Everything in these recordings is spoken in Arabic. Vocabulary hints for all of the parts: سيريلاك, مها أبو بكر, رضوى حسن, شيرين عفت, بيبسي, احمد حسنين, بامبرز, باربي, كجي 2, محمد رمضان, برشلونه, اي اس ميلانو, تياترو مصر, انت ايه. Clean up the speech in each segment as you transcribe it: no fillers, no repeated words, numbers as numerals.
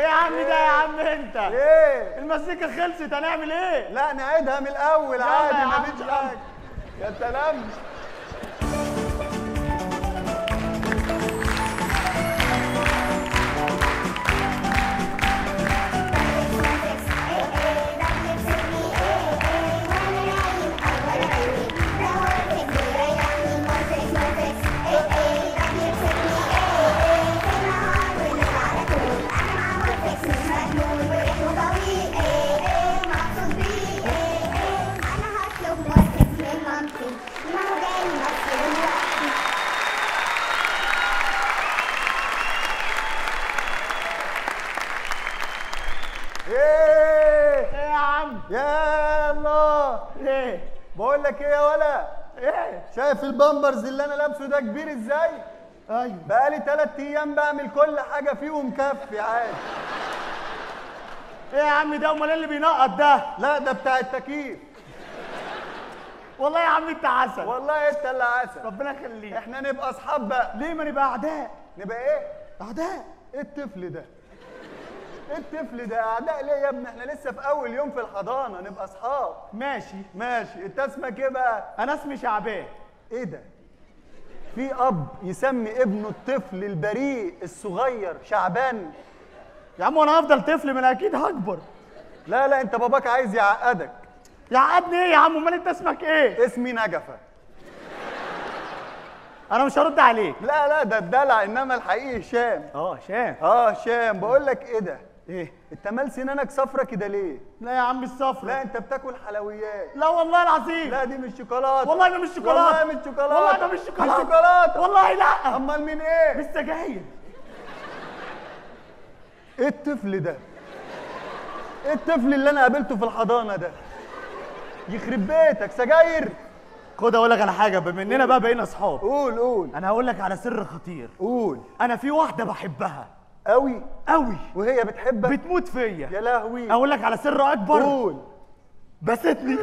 ايه يا عم ده يا عم انت؟ ايه؟ المزيكا خلصت هنعمل ايه؟ لا نعيدها من الاول عادي مفيش حاجه. يا سلام. بقول لك ايه يا ولا؟ ايه؟ شايف البامبرز اللي انا لابسه ده كبير ازاي؟ ايوه بقالي 3 ايام بعمل كل حاجه فيهم كفي عادي. ايه يا عم ده امال ايه اللي بينقط ده؟ لا ده بتاع التكييف. والله يا عم انت عسل. والله انت اللي عسل. ربنا يخليك. احنا نبقى اصحاب بقى. ليه ما نبقى اعداء؟ نبقى ايه؟ اعداء. ايه الطفل ده؟ ايه الطفل ده اعداء ليه يا ابني؟ احنا لسه في اول يوم في الحضانه نبقى اصحاب. ماشي ماشي. انت اسمك ايه بقى؟ انا اسمي شعبان. ايه ده؟ في اب يسمي ابنه الطفل البريء الصغير شعبان؟ يا عم وانا هفضل طفل ما انا اكيد هكبر. لا لا انت باباك عايز يعقدك. يعقدني ايه يا عم؟ امال انت اسمك ايه؟ اسمي نجفه. أنا مش هرد عليك. لا لا ده الدلع إنما الحقيقي هشام. هشام. هشام. بقول لك إيه ده؟ ايه؟ انت مال سنانك صفرة كده ليه؟ لا يا عم مش صفرة. لا انت بتاكل حلويات. لا والله العظيم. لا دي مش شوكولاتة. والله ده مش شوكولاتة. والله مش شوكولاتة. والله ده مش شوكولاتة. مش شوكولاتة. والله لا. أمال مين إيه؟ مش سجاير. إيه الطفل ده؟ إيه الطفل اللي أنا قابلته في الحضانة ده؟ يخرب بيتك سجاير. خد اقول لك على حاجه بما اننا بقى بقينا اصحاب. قول قول. انا هقول لك على سر خطير. قول. انا في واحده بحبها قوي قوي وهي بتحبك بتموت فيا. يا لهوي. اقول لك على سر اكبر. قول. بستني.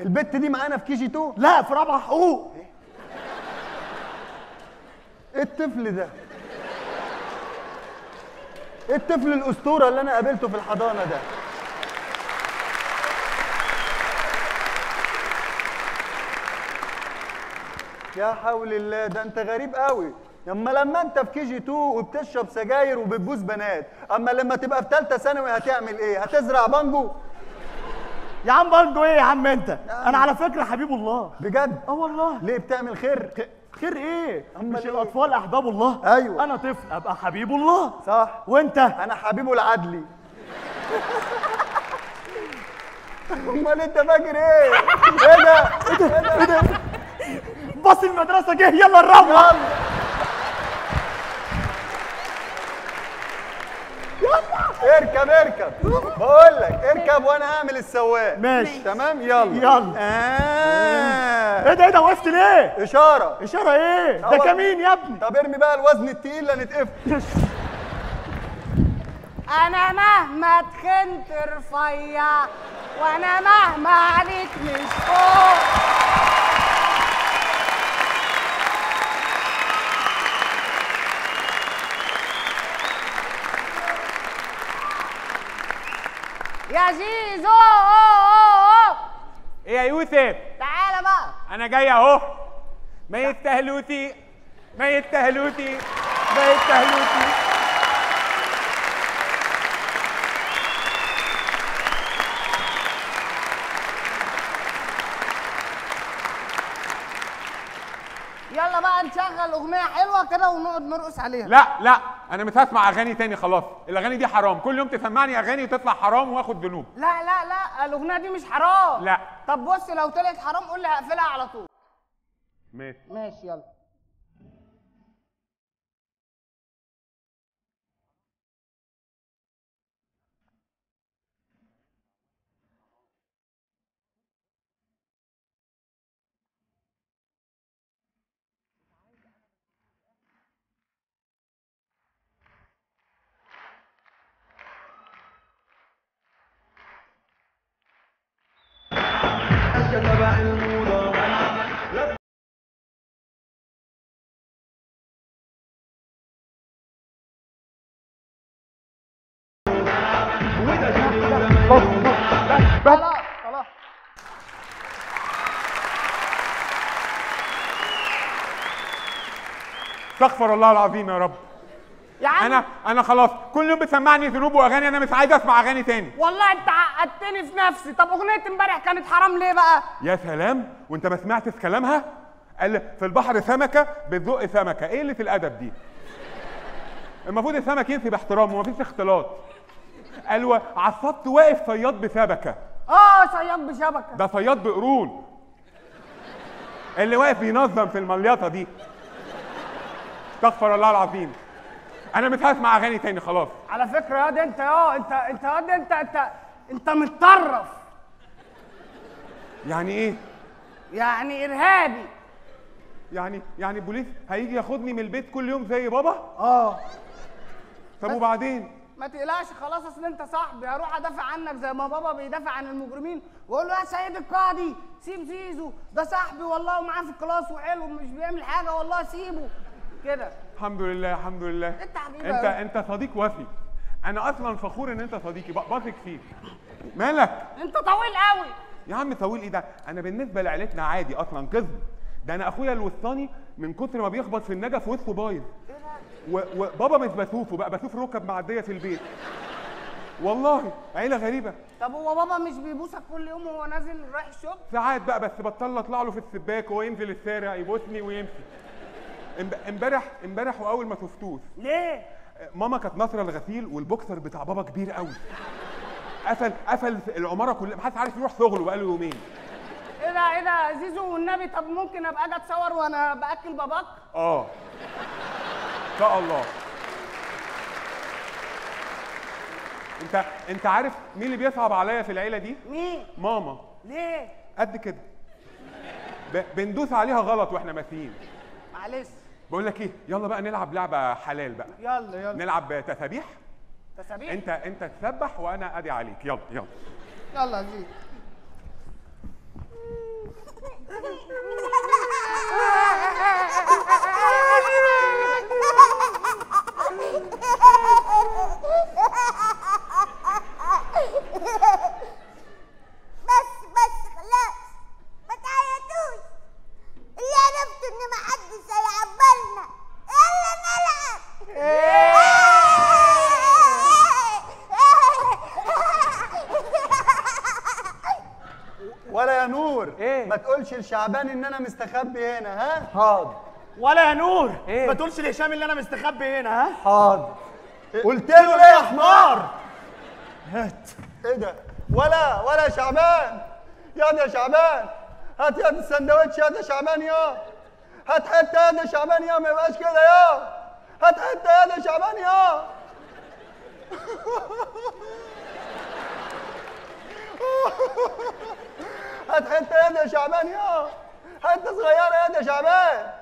البت دي معانا في كي جي 2؟ لا في رابعه حقوق. ايه الطفل ده؟ ايه الطفل الاسطوره اللي انا قابلته في الحضانه ده؟ يا حول الله ده انت غريب قوي. لما انت في كي جي 2 وبتشرب سجاير وبتبوس بنات، اما لما تبقى في ثالثه ثانوي هتعمل ايه؟ هتزرع بانجو؟ يا عم بانجو ايه يا عم انت؟ يعني انا على فكره حبيب الله بجد. والله. ليه بتعمل خير؟ خير ايه؟ مش إيه؟ الاطفال احباب الله. ايوه انا طفل ابقى حبيب الله. صح. وانت؟ انا حبيبه العدلي. امال انت فاكر ايه؟ ايه ده؟ ايه ده؟ باص المدرسة جه يلا نروح. يلا اركب اركب. بقول لك اركب وانا هعمل السواق. ماشي تمام يلا يلا. ايه ده ايه ده وقفت ليه؟ اشارة. اشارة ايه؟ ده كمين يا ابني. طب ارمي بقى الوزن التقيل لنتقفل. انا مهما اتخنت رفيع وانا مهما عليك مش فوق. يا زيزو. ايه يا يوسف؟ تعالى بقى انا جاي اهو. ميت تهلوتي ميت تهلوتي ميت تهلوتي. يلا بقى نشغل اغنيه حلوه كده ونقعد نرقص عليها. لا لا انا مش هسمع اغاني تاني خلاص. الاغاني دي حرام. كل يوم تسمعني اغاني وتطلع حرام واخد ذنوب. لا لا لا الاغنيه دي مش حرام. لا طب بص لو طلعت حرام قول لي هقفلها على طول. ماشي ماشي يلا. صاحبك. خلاص استغفر الله العظيم يا رب. يعني انا خلاص كل يوم بتسمعني ذنوب واغاني، انا مش عايز اسمع اغاني تاني. والله انت عقدتني في نفسي. طب اغنيه امبارح كانت حرام ليه بقى؟ يا سلام، وانت ما سمعتش كلامها؟ قال في البحر سمكه بتزق سمكه. ايه اللي في الادب دي؟ المفروض السمك ينفي باحترام ومفيش اختلاط. قالوا عصبت واقف صياد بسبكه. صياد بشبكه، ده صياد بقرون اللي واقف بينظم في المليطه دي. استغفر الله العظيم. انا مش هسمع اغاني تاني خلاص. على فكره يا دي انت انت يا دي انت متطرف. يعني ايه؟ يعني ارهابي. يعني البوليس هيجي ياخدني من البيت كل يوم زي بابا؟ طب وبعدين؟ ما تقلقش خلاص، اصل انت صاحبي، هروح ادافع عنك زي ما بابا بيدافع عن المجرمين، واقول له يا سيد القاضي سيب زيزو، ده صاحبي والله ومعاه في الكلاس وحلو ومش بيعمل حاجه والله سيبه. كده الحمد لله الحمد لله. انت حبيبي، انت صديق وفي. انا اصلا فخور ان انت صديقي، بثق فيك. مالك؟ انت طويل قوي يا عم. طويل ايه ده؟ انا بالنسبه لعيلتنا عادي اصلا. كذب، ده انا اخويا الوسطاني من كتر ما بيخبط في النجف وسطه بايظ، وبابا مش بشوفه بقى، بشوف ركب معديه في البيت. والله عيله غريبه. طب هو بابا مش بيبوسك كل يوم وهو نازل رايح الشغل؟ ساعات بقى، بس بطل اطلع له في السباك وهو ينزل الشارع يبوسني ويمشي. امبارح واول ما شفتوش ليه؟ ماما كانت ناطره الغسيل والبوكسر بتاع بابا كبير قوي، قفل العماره كلها، محدش عارف يروح شغله بقاله يومين. ايه ده زيزو والنبي، طب ممكن ابقى اجي اتصور وانا باكل باباك؟ ان شاء الله. انت عارف مين اللي بيصعب عليا في العيله دي؟ مين؟ ماما. ليه؟ قد كده، بندوس عليها غلط واحنا ماشيين. معلش. بقول لك ايه، يلا بقى نلعب لعبه حلال بقى. يلا نلعب تسابيح. تسابيح؟ انت تسبح وانا ادي عليك. يلا زيزو. بس خلاص ما تعيطوش، اللي عرفت ان ما حدش هيعبرنا. يلا نلعب. ولا يا نور إيه؟ ما تقولش لشعبان ان انا مستخبي هنا. ها؟ حاضر. ولا يا نور إيه؟ ما تقولش لهشام ان انا مستخبي هنا. ها؟ حاضر. قلت له ليه يا حمار؟ هات. ايه ده؟ ولا يا شعبان، ياض يا شعبان، هات ياض السندوتش. ياض يا شعبان، ياض هات حته. ياض يا شعبان، ياض ما يبقاش كده. ياض هات حته. ياض يا شعبان، ياض. هات حته. ياض يا شعبان، ياض حته صغيره. ياض يا شعبان،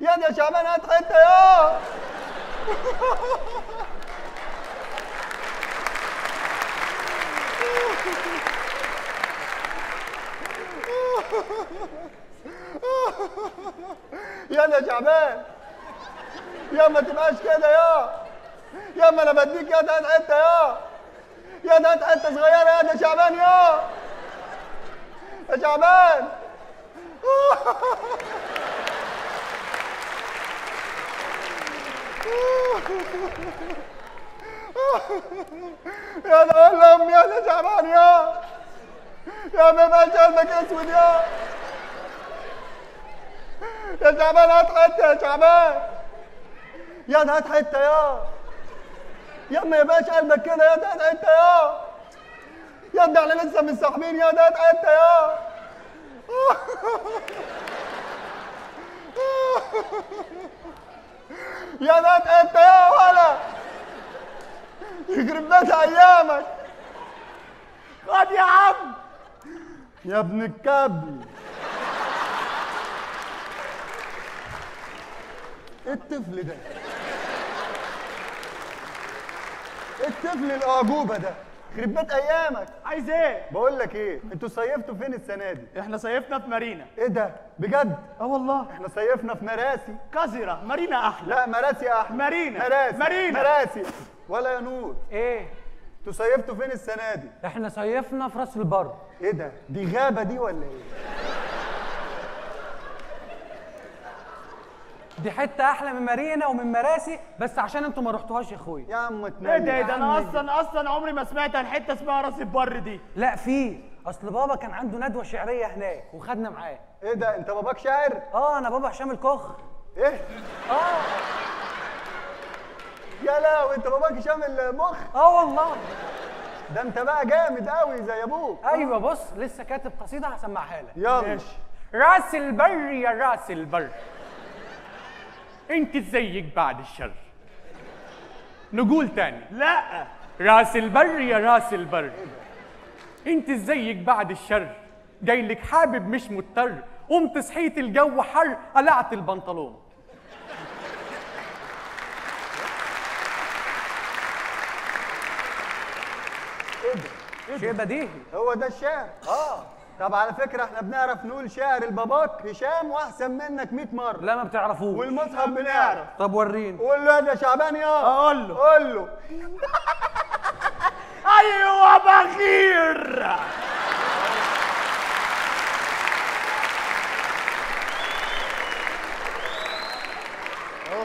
ياض يا شعبان، هات حته. ياض. يا شعبان، يا ما تبقاش كده. يا ما انا بديك يا ده حته. يا ده حته صغيره. يا شعبان، يا شعبان. يا ده ولا امي. يا شعبان، يا ما يبقاش قلبك اسود. يا شعبان، هات حته. يا شعبان، يا ده هات حته. يا ما يبقاش قلبك كده. يا ده هات حته. يا ده احنا لسه متصاحبين. يا ده هات حته. يا ده هات حته. يا ولا يخرب بيت ايامك. خد يا عم يا ابن الكبل. الطفل ده، الطفل الاعجوبه ده، يخرب بيت ايامك. عايز ايه؟ بقول لك ايه، انتوا صيفتوا فين السنه دي؟ احنا صيفنا في مارينا. ايه ده؟ بجد؟ والله احنا صيفنا في مراسي. كزرة مارينا احلى. لا مراسي احلى. مارينا مراسي. ولا يا نور ايه؟ انتوا صيفتوا فين السنه دي؟ احنا صيفنا في راس البر. ايه ده؟ دي غابه دي ولا ايه؟ دي حته احلى من مارينا ومن مراسي، بس عشان انتوا ما رحتوهاش يا اخويا. يا عم اتمنى. ايه ده انا اصلا عمري ما سمعت عن حته اسمها راس البر دي. لا في، اصل بابا كان عنده ندوه شعريه هناك وخدنا معاه. ايه ده انت باباك شاعر؟ اه انا بابا هشام الكخ. ايه؟ اه يا لهوي انت باباك هشام المخ؟ اه والله. ده انت بقى جامد قوي زي ابوك. ايوه بص لسه كاتب قصيده هسمعها لك. يلا. راس البر يا راس البر، انت زيك بعد الشر. نقول تاني. لا راس البر يا راس البر، انت زيك بعد الشر، جايلك حابب مش مضطر، قمت صحيت الجو حر قلعت البنطلون. ايه ده؟ شيء بديهي. هو ده الشعر. اه طب على فكرة احنا بنعرف نقول شعر الباباك هشام واحسن منك 100 مرة. لا ما بتعرفوش. والمصحف بنعرف. طب وريني. قول له يا ده شعبان يا. اقول له. قول له. ايوه بخير.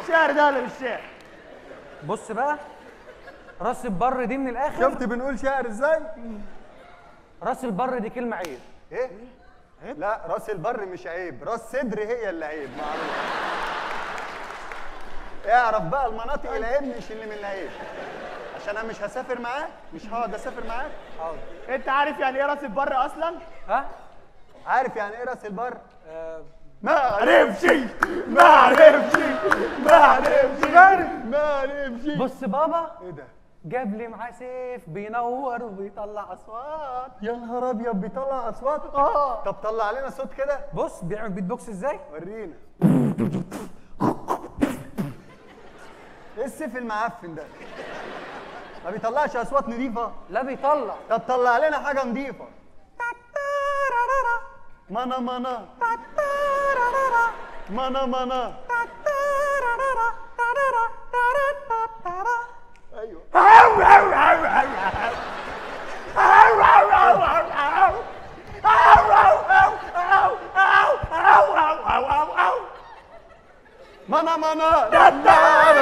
الشعر ده ولا مش شعر؟ بص بقى راس البر دي من الاخر. شفت بنقول شعر ازاي؟ راس البر دي كلمة عيب. ايه؟ عيب؟ لا راس البر مش عيب، راس صدر هي اللي عيب معروف. اعرف بقى المناطق العيب مش اللي من العيب. عشان انا مش هسافر معاك، مش هقعد اسافر معاك. حاضر. انت عارف يعني ايه راس البر اصلا؟ ها؟ عارف يعني ايه راس البر؟ ما عرفش ما عرفش ما عرفش ما عرفش. بص بابا ايه ده؟ جاب لي معاه سيف بينور وبيطلع اصوات. يا نهار ابيض بيطلع اصوات. اه طب طلع علينا صوت كده. بص بيعمل بيت بوكس ازاي؟ ورينا. ايه السيف المعفن ده؟ ما بيطلعش اصوات نظيفه؟ لا بيطلع. طب طلع علينا حاجه نظيفه. مانا مانا مانا مانا. ايوه. مانا مانا مانا مانا مانا مانا. لا لا لا لا لا لا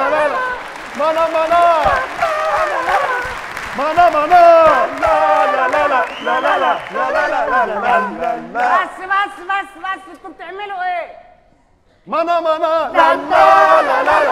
لا لا لا لا لا. بس بس بس بس انتوا بتعملوا ايه؟ مانا مانا. لا لا لا لا.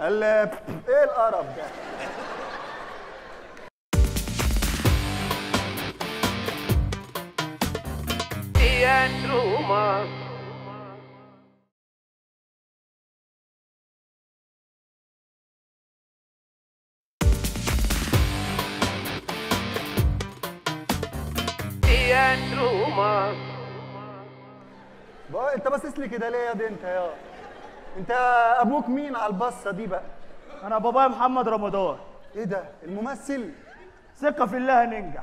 ايه القرف ده؟ تياترو مصر. تياترو مصر. بقى انت باصص لي كده ليه يا دي انت يا؟ انت ابوك مين على البصه دي بقى؟ انا بابايا محمد رمضان. ايه ده؟ الممثل؟ ثقة في الله هننجح.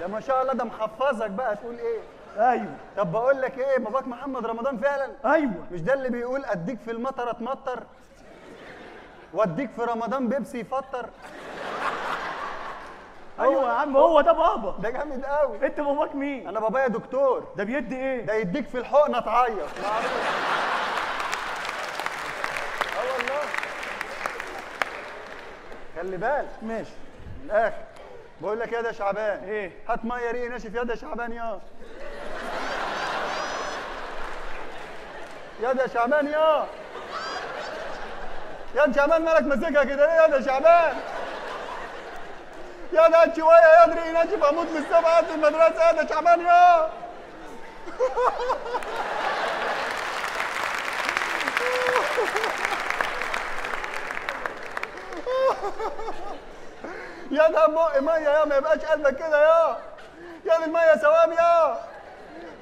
ده ما شاء الله ده محفظك بقى تقول ايه؟ ايوه. طب بقول لك ايه، باباك محمد رمضان فعلا؟ ايوه. مش ده اللي بيقول اديك في المطر اتمطر؟ واديك في رمضان بيبسي يفطر؟ ايوه يا عم هو ده بابا. ده جامد قوي. انت باباك مين؟ انا بابايا دكتور. ده بيدي ايه؟ ده يديك في الحقنه تعيط. اه والله خلي بالك. ماشي من الاخر. بقول لك يا ده شعبان. ايه؟ هات ميه ريقي ناشف يا ده شعبان يا. يا ده شعبان يا. يا ده شعبان مالك ماسكها كده ليه يا ده شعبان؟ يا ده شويه يا دري ناجي اموت من السبعه في المدرسه يا ده شعبان يا. يا ده بق ميه يا ما يبقاش قلبك كده يا دي الميه سوام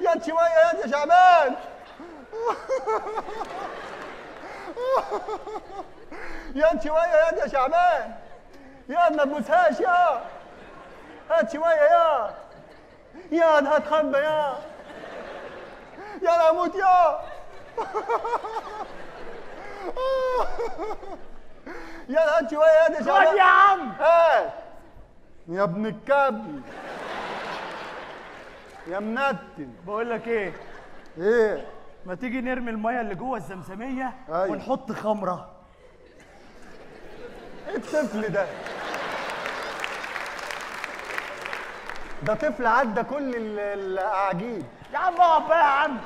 يا تشويه يا شعبان يا تشويه يا شعبان يا ما تبوسهاش هات شويه يا ده هتخبى يا ده هموت يا ده هات شويه يا شعبان خد يا عم هات يا ابن الكبل يا منتن بقول لك ايه؟ ايه؟ ما تيجي نرمي الميه اللي جوه الزمزميه ونحط خمره. ايه الطفل ده؟ ده طفل عدى كل الاعاجيب. يا عم اقعد بقى يا عم.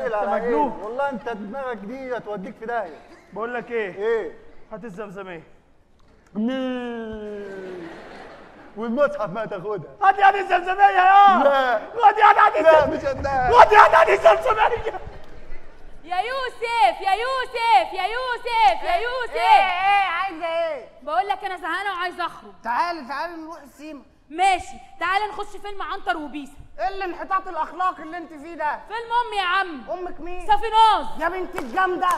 انت مجنون. إيه؟ والله انت دماغك دي هتوديك في داهيه. بقول لك ايه؟ ايه؟ هات الزمزميه. والمصحف ما تاخدها. هات يا دي الزمزميه لا. خد يا دي لا مش هتلاقيها. خد يا دي الزمزميه. يا يوسف يا يوسف يا يوسف يا يوسف. ايه عايزه ايه؟ بقول لك انا زهقانه وعايزه اخرج. تعالي نروح السيما. ماشي، تعالي نخش فيلم عنتر وبيسه. ايه الانحطاط الاخلاقي اللي انت فيه ده؟ فيلم امي يا عم. امك مين؟ سفيناز. يا بنت الجامده.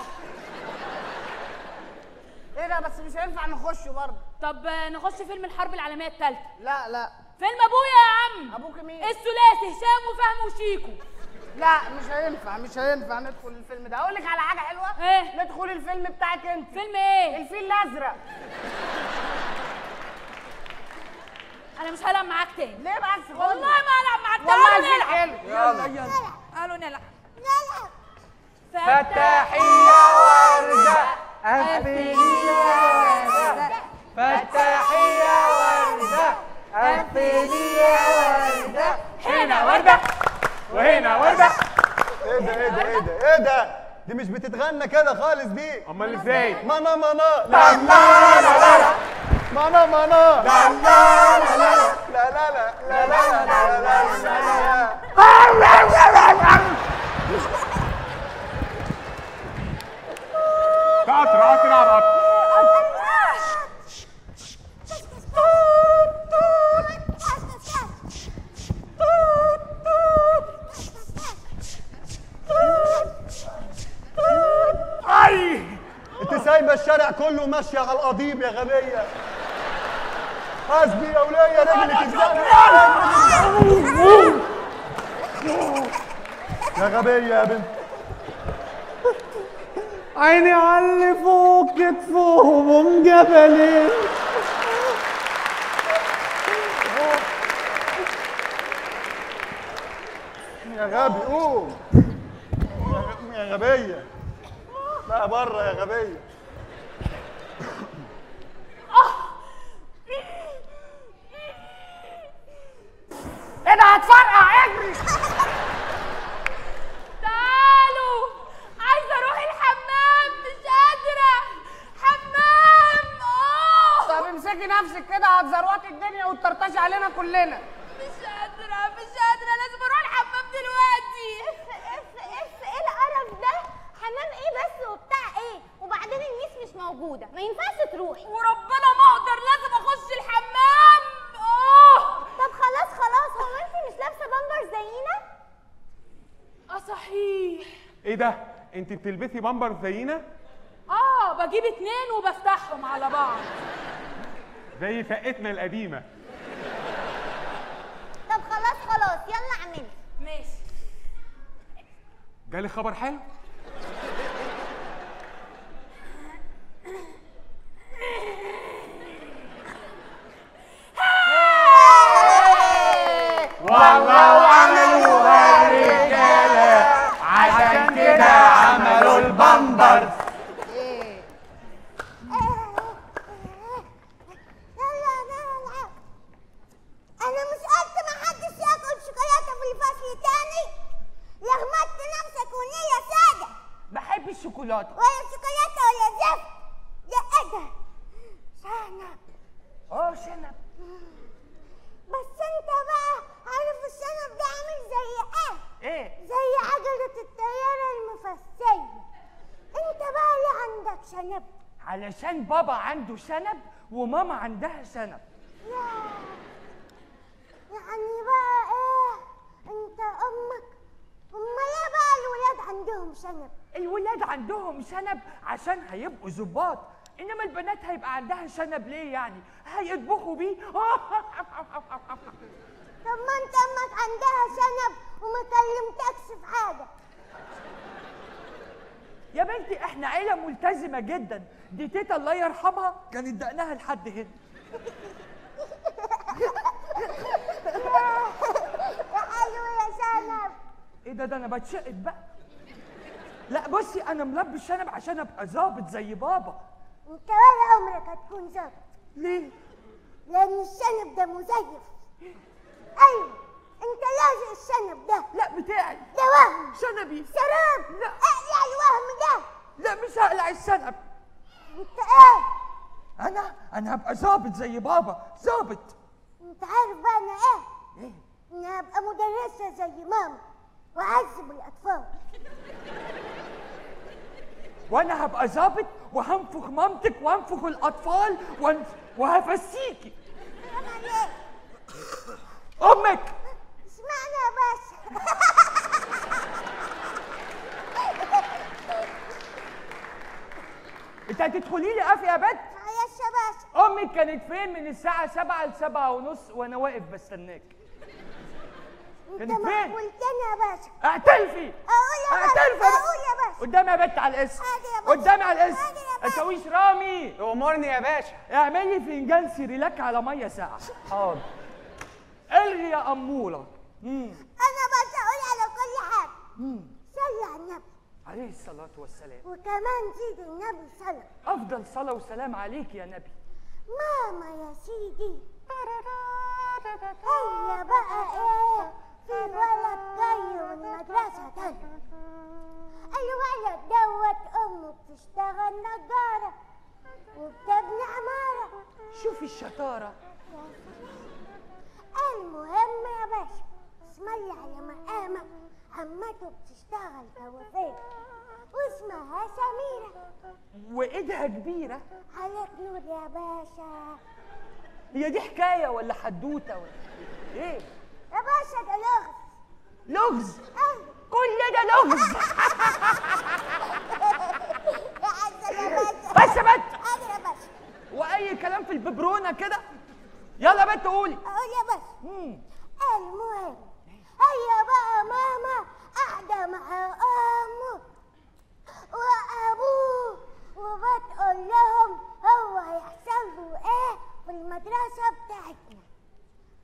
ايه ده بس مش هينفع نخشه برضه. طب نخش فيلم الحرب العالميه الثالثه. لا لا. فيلم ابويا يا عم. ابوك مين؟ الثلاثي هشام وفهمي وشيكو. لا مش هينفع مش هينفع ندخل الفيلم ده. اقول لك على حاجه حلوه. ايه؟ ندخل الفيلم بتاعك انت. فيلم ايه؟ الفيل الازرق. انا مش هلعب معاك تاني. ليه بس؟ والله ما هلعب معاك تاني. والله الفيل حلو. يلا يلا. قالوا نلعب. نلعب. فتحيه وردة أنفية وردة فتحية وردة أنفية وردة هنا وردة وهنا وردة. ايه ده ايه ده ايه ده ايه ده؟ دي مش بتتغنى كده خالص دي. امال ازاي؟ مانا مانا لا لا لا لا مانا مانا لا لا لا لا لا لا لا لا لا لا لا لا قطر قطر على قطر. أي أنت سايبة الشارع كله وماشية على القضيب يا غبية. حسبي يا ولية رجلك الزمن يا غبية يا بنت. عيني علي فوق كتفهم ومجبلين يا غبي قوم يا غبية لا بره يا غبية ايه ده هتفرقع اجري تعالوا عايزة اروح الحمام مش قادرة حمام طب امسكي نفسك كده هتزروطي الدنيا وتطرطشي علينا كلنا مش قادرة مش قادرة لازم اروح الحمام دلوقتي ايه القرف ده؟ حمام ايه بس وبتاع ايه؟ وبعدين الميس مش موجودة ما ينفعش تروحي وربنا ما اقدر لازم اخش الحمام طب خلاص خلاص هو انت مش لابسة بامبر زينا؟ صحيح ايه ده؟ انت بتلبسي بامبر زينا؟ بجيب اتنين وبفتحهم على بعض زي فقتنا القديمة طب خلاص خلاص يلا اعملي ماشي جالي خبر حلو؟ والله وعملوها الرجالة عشان كده عملوا البامبرز ايه يلا نلعب انا مش قلت ما حدش ياكل شوكولاته في الفصل تاني لغمت نفسك ونيه ساده بحب الشوكولاته ولا شوكولاته ولا زفت دقتها شنب شنب بس انت بقى عارف الشنب ده عامل زي ايه؟ زي عجلة الطيارة المفسية انت بقى ليه عندك شنب؟ علشان بابا عنده شنب وماما عندها شنب يعني بقى ايه انت امك؟ امال ايه بقى الولاد عندهم شنب؟ الولاد عندهم شنب عشان هيبقوا ظباط، انما البنات هيبقى عندها شنب ليه يعني؟ هيطبخوا بيه. طب ما انت امك عندها شنب وما كلمتكش في حاجه. يا بنتي احنا عيله ملتزمه جدا، دي تيتا الله يرحمها كانت دقنها لحد هنا. يا حلو يا شنب. ايه ده انا بتشقت بقى. لا بصي انا ملبي الشنب عشان ابقى ظابط زي بابا. انت ولا عمرك هتكون ظابط. ليه؟ لان الشنب ده مزيف. ايوه انت لازق الشنب ده. لا بتاعي. ده وهم. شنبي. شراب. لا اقلع الوهم ده. لا مش هقلع الشنب. انت ايه؟ انا هبقى ظابط زي بابا، ظابط. انت عارف بقى انا ايه؟ ايه؟ انا هبقى مدرسه زي ماما واعذب الاطفال. وانا هبقى ظابط وهنفخ مامتك وهنفخ الاطفال وهفسيكي. طبعا ايه؟ امك. اسمعني يا باشا. انت هتدخلي لي قافي يا بت؟ معلش يا باشا. امي كانت فين من الساعة 7 ل 7:30 وانا واقف بستناك؟ كانت فين؟ انت قلتني يا باشا. اعترفي. اقول يا باشا. اقول يا باشا. قدامي يا بت على الاسم. قدامي على الاسم. ما تسويش رامي. امرني يا باشا. اعمل لي فنجان سيريلاك على مية ساقعة. حاضر. الغي يا اموله. انا بس اقول على كل حاجه. صلي على النبي عليه الصلاه والسلام، وكمان زيد النبي صلاه. افضل صلاه وسلام عليك يا نبي. ماما يا سيدي هيا بقى ايه في ولد جاي من مدرسه تانيه، الولد دوت امه بتشتغل نجاره وبتبني عماره. شوفي الشطاره. المهم يا باشا اسمعي على مقامك، عمته بتشتغل كوافير واسمها سميرة وايدها كبيرة. عليك نور يا باشا. هي دي حكاية ولا حدوتة ولا ايه؟ يا باشا ده لغز. لغز؟ ايوه كل ده لغز. يا باشا بس يا باشا واي كلام في الببرونة كده. يلا بنت قولي. اقول يا بس. المهم هيا بقى ماما قاعده مع امه وابوه وبتقول لهم هو هيحصل له ايه في المدرسه بتاعتنا.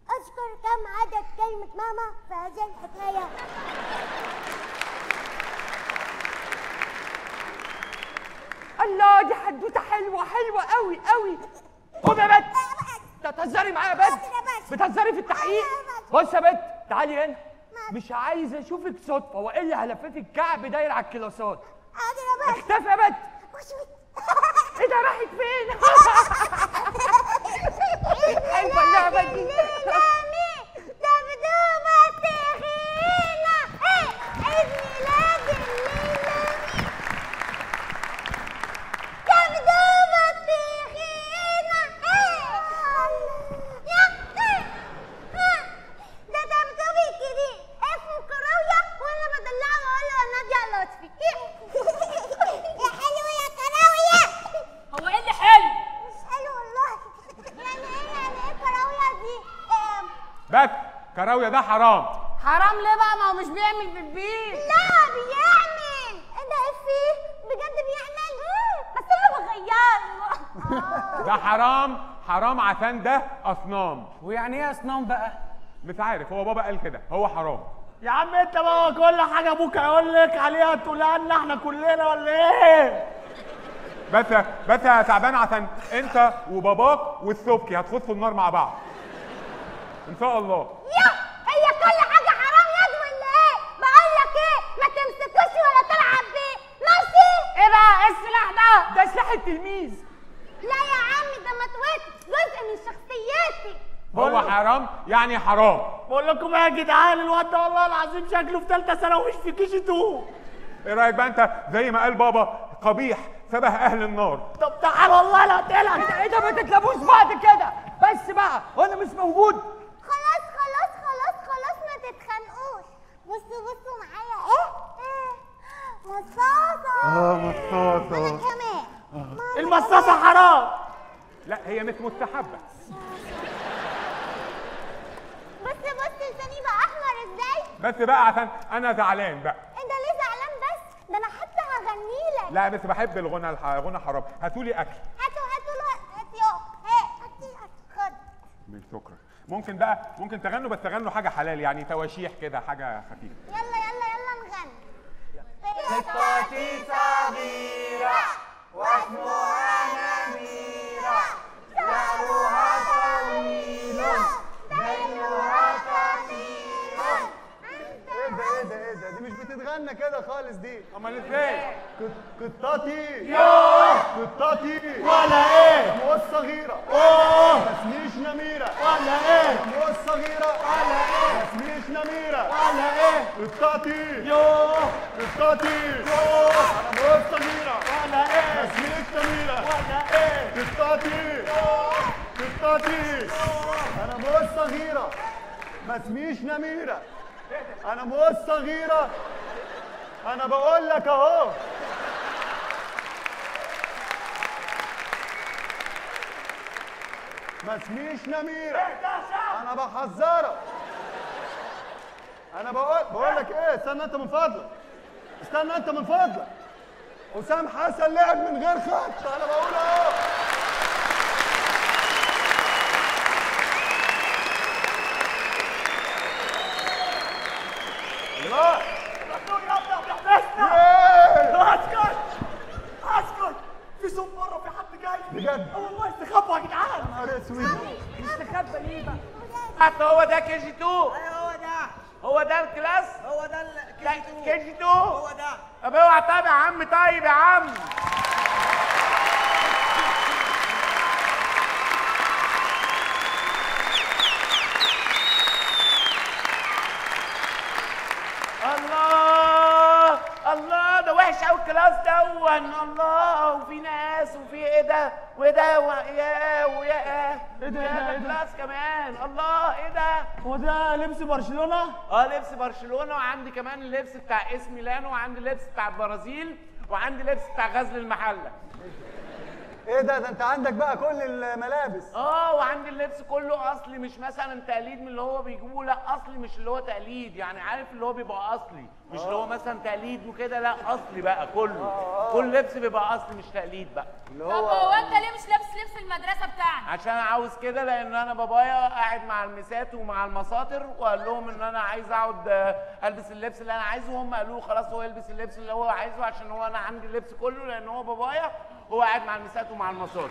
اذكر كم عدد كلمه ماما في هذه الحكايه. الله دي حدوته حلوه، حلوه قوي قوي. قوم يا بنت. بتهزري معايا يا بت؟ بتهزري في التحقيق؟ بص يا بت تعالي هنا، مش عايزه اشوفك صدفه والا هلفتك كعب داير على الكلاسات. حاضر يا بت. اختفي يا بت. ايه ده راحت فين؟ حلوه اللعبه دي. ده بدوبه تخيله. ايه عيد ميلاد الليله ده بدوبه تخيله. يا حلو يا كراوية. هو ايه اللي حلو؟ مش حلو والله. يعني ايه كراوية دي؟ بس كراوية ده حرام. حرام ليه بقى؟ ما هو مش بيعمل بيبي. لا بيعمل. ايه ده ايه فيه؟ بجد بيعمل؟ بس انا بغيره. ده حرام حرام عشان ده اصنام. ويعني ايه اصنام بقى؟ مش عارف، هو بابا قال كده، هو حرام. يا عم انت بابا كل حاجه ابوك هيقول لك عليها تقولها لنا احنا كلنا ولا ايه؟ بس يا تعبان عشان انت وباباك والسبكي هتخشوا النار مع بعض. ان شاء الله. يا هي كل حاجه حرام يد ولا ايه؟ بقول لك ايه؟ ما تمسكوش ولا تلعب بيه، ماشي؟ ايه بقى؟ ايه السلاح ده؟ ده سلاح التلميذ. لا يا عم ده مطوتي، جزء من شخصيتي. هو حرام يعني حرام. بقول لكم ايه يا جدعان، الواد ده والله العظيم شكله في ثالثه ثانوي في كي جي 2. ايه رايك بقى انت زي ما قال بابا قبيح شبه اهل النار؟ طب تعال والله لا تقلق. ايه ده ما تتلبوش بعض كده، بس بقى وانا مش موجود. خلاص خلاص خلاص خلاص ما تتخانقوش. بصوا معايا ايه؟ مصاصه. مصاصه. انا كمان. المصاصه حرام. لا هي مش مستحبه. بص لساني بقى احمر ازاي؟ بس بقى عشان انا زعلان بقى. انت ليه زعلان بس؟ ده انا حتى هغني لك. لا بس بحب الغنى. الغنى حرام. هاتوا لي اكل. شكرا. ممكن بقى تغنوا بس تغنوا حاجه حلال يعني تواشيح كده حاجه خفيفه. يلا يلا يلا نغني. قطتي صغيره واسمها نميره شعرها طويل ذيلها كثير. ايه ده ايه ده؟ دي مش بتتغنى كده خالص دي. امال ازاي؟ قطتي ياه قطتي ولا ايه؟ مو الصغيره ماسميش نميره ولا ايه؟ مو الصغيره ولا ايه؟ ماسميش نميره ولا ايه؟ قطتي ياه قطتي ياه مو الصغيره ولا ايه؟ ماسميش نميره ولا ايه؟ قطتي ياه قطتي انا مو الصغيره ماسميش نميره انا مو الصغيره. انا بقول لك اهو. ما اسميش نميره انا بحذرك. انا بقول لك ايه؟ استنى انت من فضلك. اسام حسن لعب من غير خطه. انا بقول اهو. لا بجد؟ والله استخبوا يا جدعان. يا نهار اسود. استخبى ليه بقى؟ حتى هو ده كي جي 2. ايوه هو ده. هو ده الكلاس؟ هو ده كي جي 2. هو ده. طب اوعى طب يا عم. طيب يا عم. الله الله ده وحش قوي الكلاس دون. الله وفي ناس وفي ايه ده؟ وده ويا ايه ده الكلاس كمان. الله ايه ده؟ هو ده لبس برشلونه؟ لبس برشلونه. وعندي كمان اللبس بتاع اي اس ميلانو. وعندي اللبس بتاع البرازيل. وعندي لبس بتاع غزل المحله. ايه ده؟ ده انت عندك بقى كل الملابس. وعندي اللبس كله اصلي مش مثلا تقليد من اللي هو بيجيبوه. لا اصلي مش اللي هو تقليد يعني عارف اللي هو بيبقى اصلي مش اللي هو مثلا تقليد وكده. لا اصلي بقى كله. كل لبس بيبقى اصلي مش تقليد بقى اللي هو. طب هو انت ليه مش لابس لبس المدرسه بتاعنا؟ عشان عاوز كده. لان انا بابايا قاعد مع المسات ومع المساطر وقال لهم ان انا عايز اقعد البس اللبس اللي انا عايزه. وهم قالوا خلاص هو يلبس اللبس اللي هو عايزه عشان هو انا عندي اللبس كله. لان هو بابايا هو قاعد مع المسات ومع المساطر.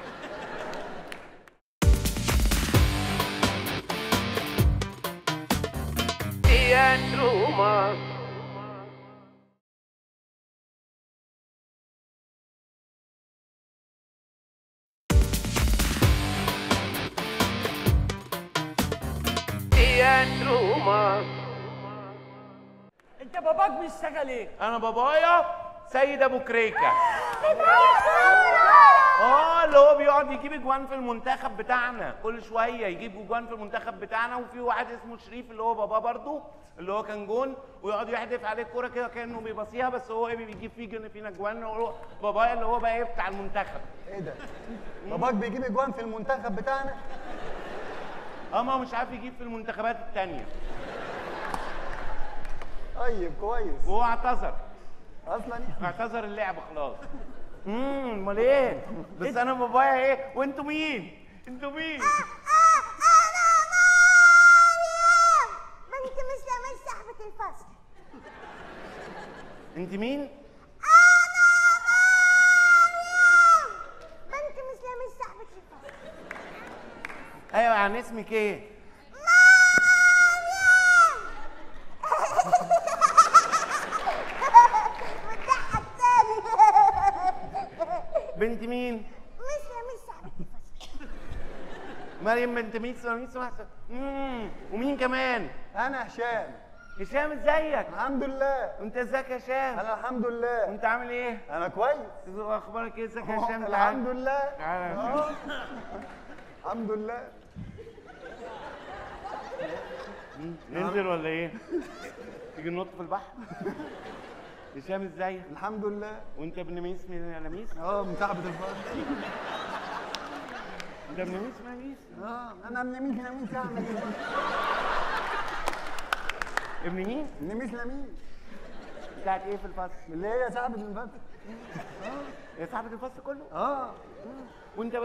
تياترو مصر. تياترو مصر. انت باباك بيشتغل ايه؟ انا بابايا سيد ابو كريكه. اللي هو بيقعد يجيب اجوان في المنتخب بتاعنا كل شويه. يجيب اجوان في المنتخب بتاعنا. وفي واحد اسمه شريف اللي هو بابا برضه اللي هو كان جون. ويقعد يحدف عليه الكوره كده كانه بيباصيها بس هو ايه بيجيب فينا اجوان. بابايا اللي هو بقى ايه بتاع المنتخب. ايه ده؟ باباك بيجيب اجوان في المنتخب بتاعنا؟ ما هو مش عارف يجيب في المنتخبات الثانيه. طيب كويس. وهو اعتذر اصلا. اعتذر اللعب خلاص. امال ايه؟ بس انا بابايا ايه؟ وانتوا مين؟ انتوا مين؟ انا مريم. ما انت مش صاحبة الفصل. انت مين؟ انا مريم. ما انت مش صاحبة الفصل. ايوه يعني اسمك ايه؟ مريم. بنت مين؟ مريم بنت مين؟ ومين كمان؟ انا هشام. هشام ازيك؟ الحمد لله. وانت ازيك يا هشام؟ انا الحمد لله. وانت عامل ايه؟ انا كويس. اخبارك ايه؟ ازيك يا هشام؟ الحمد لله. الحمد لله. ننزل ولا ايه؟ تيجي ننط في البحر؟ هشام ازيك؟ الحمد لله. وانت ابن ميس من لميس؟ اه من صاحبة الفرد. انت ابن ميس من لميس؟ اه انا ابن ميس من لميس. يعني ابن مين؟ ابن ميس لميس. بتاعت ايه في الفصل؟ اللي هي صاحبة الفصل. اه يا صاحبة الفصل كله؟ اه. وانت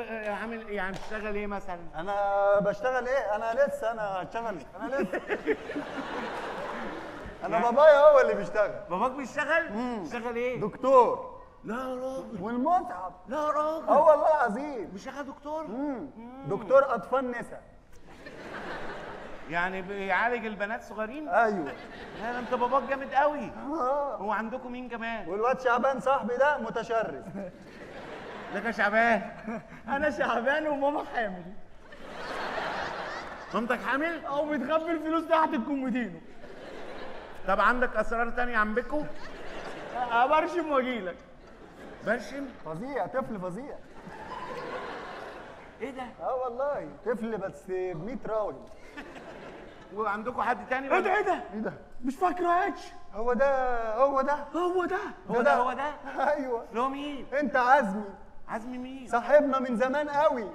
عامل يعني بتشتغل ايه مثلا؟ انا بشتغل ايه؟ انا هشتغل ايه؟ انا بابايا هو اللي بيشتغل. باباك بيشتغل؟ بيشتغل ايه؟ دكتور. لا يا راجل. والمتعب. لا يا راجل. اه والله العظيم. بيشتغل دكتور؟ دكتور اطفال نسا. يعني بيعالج البنات صغيرين؟ ايوه. لا انت باباك جامد قوي. اه. هو عندكم مين كمان؟ والواد شعبان صاحبي ده متشرس. ده شعبان. انا شعبان وماما حامل. مامتك حامل؟ اه وبتخبي الفلوس تحت الكومودينو. طب عندك اسرار تانية عن بيكو؟ برشم واجيلك. برشم؟ فظيع، طفل فظيع. ايه ده؟ اه والله، طفل بس ب 100 راجل. وعندكم حد تاني؟ ايه ده؟ ايه ده؟ ايه ده؟ مش فاكره عادش. هو ده هو ده هو ده هو ده هو ده؟ ايوه. اللي هو مين؟ انت عزمي. عزمي مين؟ صاحبنا من زمان قوي.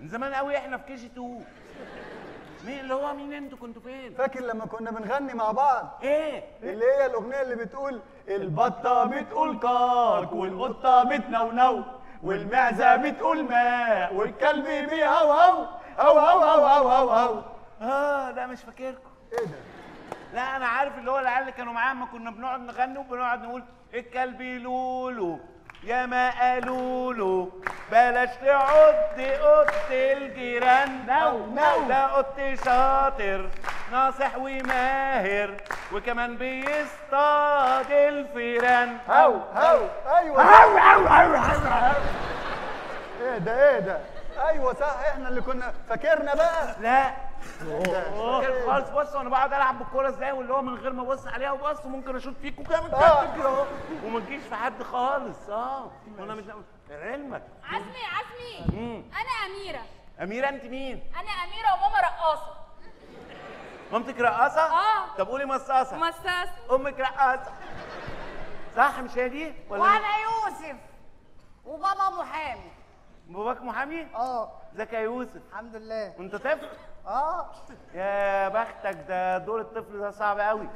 من زمان قوي احنا في كي جي 2. مين اللي هو مين؟ انتوا كنتوا فين؟ فاكر لما كنا بنغني مع بعض؟ ايه؟ اللي هي الاغنيه اللي بتقول البطه بتقول كاك والقطه بتنونو والمعزه بتقول ماء والكلب بيهوهو هو هو هو هو هو. اه لا مش فاكركم. ايه ده؟ لا انا عارف اللي هو العيال اللي كانوا معانا، ما كنا بنقعد نغني وبنقعد نقول الكلب لولو يا ما قالوا له بلاش تقعد قط الجيران نو ده قط شاطر ناصح وماهر وكمان بيصطاد الفيران هو هو. ايوه هو هو هو هو. ايه ده؟ ايه ده؟ ايوه صح، احنا اللي كنا فاكرنا بقى. لا فاكر خالص. بص انا بقعد العب بالكوره ازاي واللي هو من غير ما ابص عليها، وبص ممكن اشوط فيكوا جامد كده وما تجيش في حد خالص. اه وانا مش علمك. عزمي عزمي. انا اميره. اميره انت مين؟ انا اميره وماما رقاصه. مامتك رقاصه؟ اه. طب قولي مصاصه. مصاصه. امك رقاصه صح؟ مش هي دي ولا؟ وانا يوسف وبابا محامي. باباك محامي؟ اه. ازيك يا يوسف؟ الحمد لله. وانت طفل؟ اه. يا بختك، ده دور الطفل ده صعب قوي.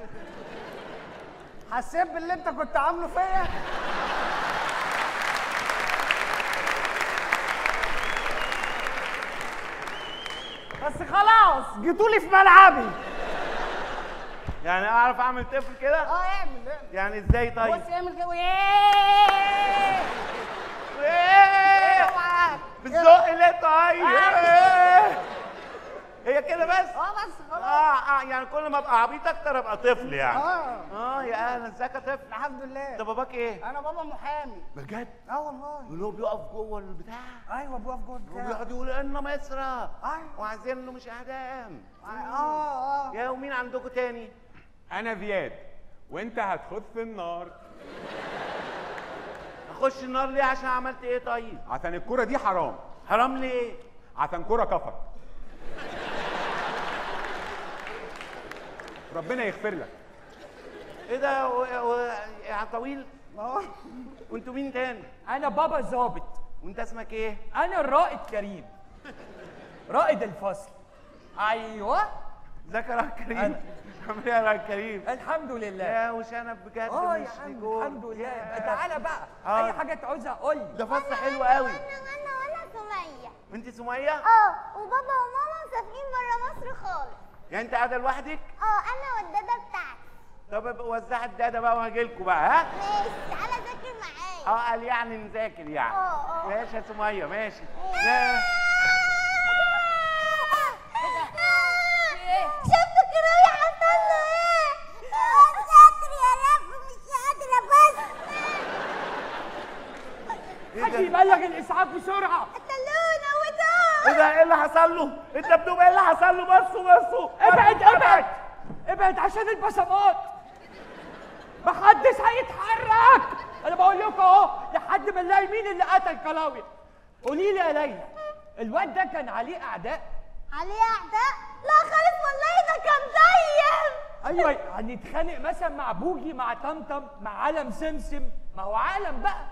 حسيت باللي انت كنت عامله فيا؟ بس خلاص جيتولي في ملعبي. يعني اعرف اعمل طفل كده؟ اه اعمل. يعني ازاي طيب؟ بص اعمل كده بالزق. ليه طيب؟ هي كده بس؟ اه بس خلاص. يعني كل ما ابقى عبيط اكتر ابقى طفل يعني. يا اهلا، ازيك يا طفل؟ الحمد لله. طب باباك ايه؟ انا بابا محامي. بجد؟ اه والله. اللي هو بيقف جوه البتاع؟ ايوه بيقف جوه البتاع وبيقعد يقول إنه مصر وعايزين له مش اعدام. يا ومين عندكم تاني؟ انا زياد. وانت هتخش النار. اخش النار ليه؟ عشان عملت ايه طيب؟ عشان الكرة دي حرام. حرام ليه؟ عشان كرة كفر. ربنا يغفر لك. ايه ده يا طويل؟ وانتوا مين تاني؟ انا بابا ظابط. وانت اسمك ايه؟ انا الرائد كريم. رائد الفصل. ايوه. ازيك يا رائد كريم؟ عامل ايه يا رائد كريم؟ الحمد لله. يا وشنب بجد. يا عم الحمد لله. تعالى بقى. اي حاجه تعوزها قول لي. ده فصل حلو قوي. انا سميه. وانت سميه؟ اه. وبابا وماما مسافرين بره مصر خالص. يعني انت قاعده لوحدك؟ اه انا والداده بتاعتي. طب وزعت الداده بقى وهاجيلكوا بقى. ها؟ ماشي تعالى ذاكر معايا. قال يعني نذاكر يعني. ماشي يا سميه ماشي. شفتوا كانوا يعملوا ايه؟ مش قادر يا رب، مش قادره بس. حد يبلغ الاسعاف بسرعه. قتلونا ودوه. ايه ده؟ ايه اللي حصل له؟ الدبدوب ايه اللي حصل له؟ بصوا بصوا. ابعد ابعد ابعد عشان البصمات. محدش هيتحرك. انا بقول لكم اهو لحد ما نلاقي مين اللي قتل كلاوي. قولي لي يا ليلى، الواد ده كان عليه اعداء؟ عليه اعداء؟ لا خالص والله. ده كان زيك. ايوه هنتخانق مثلا مع بوجي مع طمطم مع علم سمسم، ما هو عالم بقى.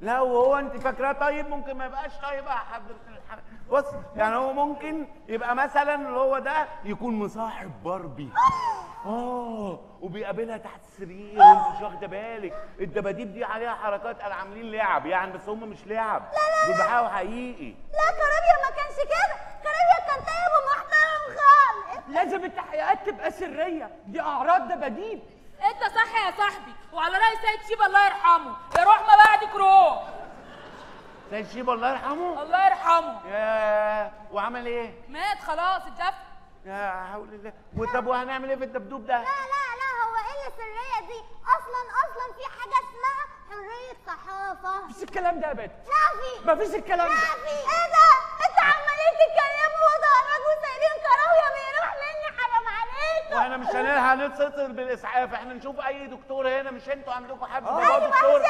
لا وهو انت فاكراه طيب؟ ممكن ما يبقاش طيب يا حضرتك. بص يعني هو ممكن يبقى مثلا اللي هو ده يكون مصاحب باربي وبيقابلها تحت السرير وانت مش واخده بالك. الدباديب دي عليها حركات قال عاملين لعب يعني، بس هم مش لعب، لا دول بيحاولوا حقيقي. لا كارابيا ما كانش كده، كارابيا كان طيب ومحترم خالص. لازم التحقيقات تبقى سريه، دي اعراض دباديب. انت صح يا صاحبي، وعلى راي سيد شيبه الله يرحمه، روح ما بعدك روح. سيد شيبه الله يرحمه؟ الله يرحمه. ياه وعمل ايه؟ مات خلاص اتدفن. يا حول الله. طب وهنعمل ايه في الدبدوب ده؟ لا لا لا، هو ايه السريه دي؟ اصلا في حاجه اسمها حريه صحافه. مفيش الكلام ده يا بنت. مفيش الكلام ده. ايه ده؟ انت عمالين تتكلموا وضهرك وسايبين كراويه بيروح مني، حرام عليكم. واحنا مش هنلحق نتصل بالاسعاف، احنا نشوف اي دكتور هنا، مش انتوا عندكم حد بابا دكتور؟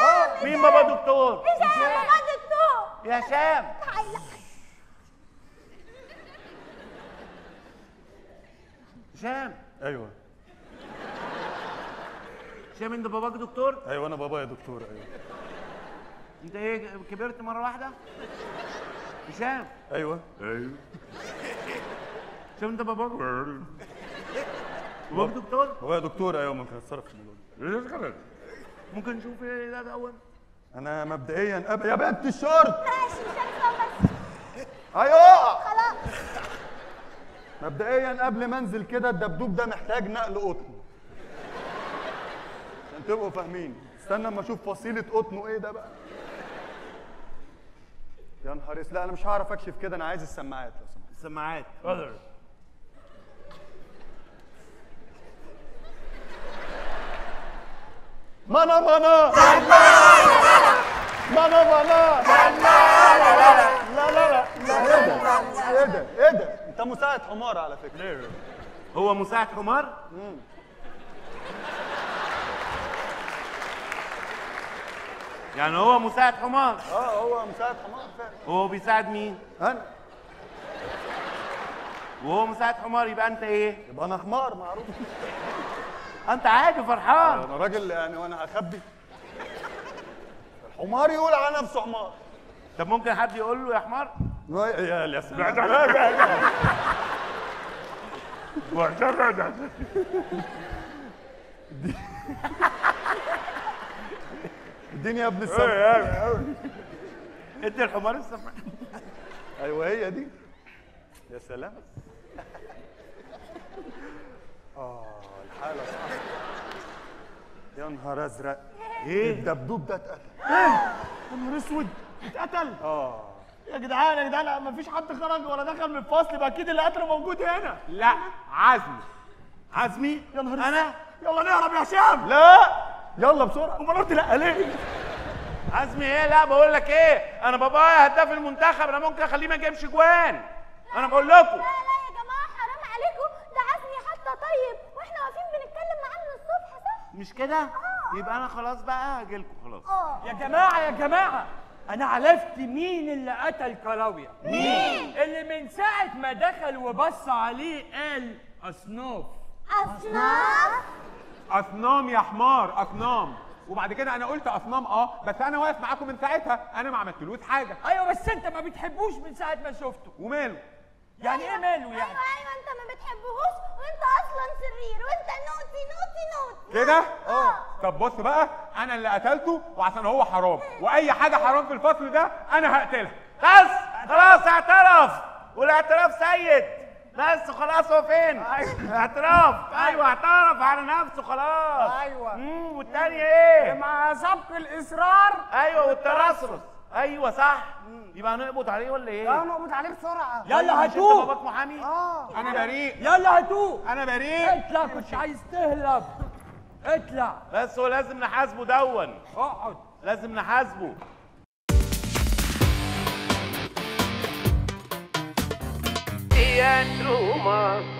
مين بابا دكتور؟ هشام يا هشام. هشام ايوه. هشام انت باباك دكتور؟ ايوه انا بابايا دكتور. ايوه انت ايه كبرت مره واحده؟ هشام ايوه هشام انت باباك دكتور؟ بابايا دكتور ايوه. ممكن اتصرف في الموضوع ده؟ ممكن نشوف ايه ده اول؟ أنا مبدئياً أبقى يا بنت الشرط. ماشي مش هنسوي بس. أيوه خلاص. مبدئياً قبل ما أنزل كده الدبدوب ده محتاج نقل قطن. عشان تبقوا فاهمين، استنى أما أشوف فصيلة قطنه إيه ده بقى. يا نهار اسود، لا أنا مش هعرف أكشف كده، أنا عايز السماعات لو سمحت. السماعات؟ اتفضل. مانا مانا لا لا لا لا لا لا. ايه ده؟ ايه ده؟ انت مساعد حمار على فكره. ليه؟ هو مساعد حمار؟ يعني هو مساعد حمار؟ هو مساعد حمار فعلا. هو بيساعد مين؟ انا. وهو مساعد حمار يبقى انت ايه؟ يبقى انا حمار معروف. انت عادي فرحان. انا راجل يعني، وانا هخبي؟ حمار يقول على نفسه حمار. طب ممكن حد يقول له يا حمار؟ يا سلام. الدنيا يا ابن السماء. ادي الحمار السماء. ايوه هي دي. يا سلام. الحاله صعبه. يا نهار ازرق. ايه الدبدوب ده اتقتل؟ ايه؟ يا نهار اسود اتقتل؟ يا جدعان يا جدعان، مفيش حد خرج ولا دخل من الفصل، يبقى اكيد القتل موجود هنا. لا عزمي. عزمي؟ يا نهار انا؟ يلا نهرب يا هشام. لا يلا بسرعه. امال قلت لا ليه؟ عزمي ايه؟ لا بقول لك ايه، انا بابايا هداف المنتخب، انا ممكن اخليه ما يجيبش جوان. انا بقول لكم. لا يا جماعه حرام عليكم، ده عزمي حتى طيب، واحنا واقفين بنتكلم معاه من الصبح صح؟ مش كده؟ يبقى انا خلاص بقى هجيلكوا خلاص. يا جماعه يا جماعه، انا عرفت مين اللي قتل كراويه. مين؟ اللي من ساعه ما دخل وبص عليه قال اصناف. اصناف؟ اصنام يا حمار، اصنام. وبعد كده انا قلت اصنام بس انا واقف معاكم من ساعتها، انا ما عملتلوش حاجه. ايوه بس انت ما بتحبوش من ساعه ما شفته. وماله؟ يعني ايه ماله يعني؟ ايوه انت ما بتحبهوش، وانت اصلا شرير، وانت نوتي نوتي نوتي كده؟ طب بص بقى، انا اللي قتلته، وعشان هو حرام، واي حاجه حرام في الفصل ده انا هقتلها. بس خلاص اعترف، والاعتراف سيد. بس خلاص هو فين؟ اعتراف. ايوه اعترف على نفسه خلاص. ايوه. والتانية ايه؟ مع سبق الاصرار. ايوه والترصرص. ايوه صح. يبقى هنقبض عليه ولا ايه؟ هنقبض عليه بسرعه. يلا هاتوه. باباك محامي؟ انا بريء. يلا هاتوه. انا بريء. اطلع، كنت عايز تهلب. اطلع. بس هو لازم نحاسبه دون. اقعد. لازم نحاسبه. تياترو مصر.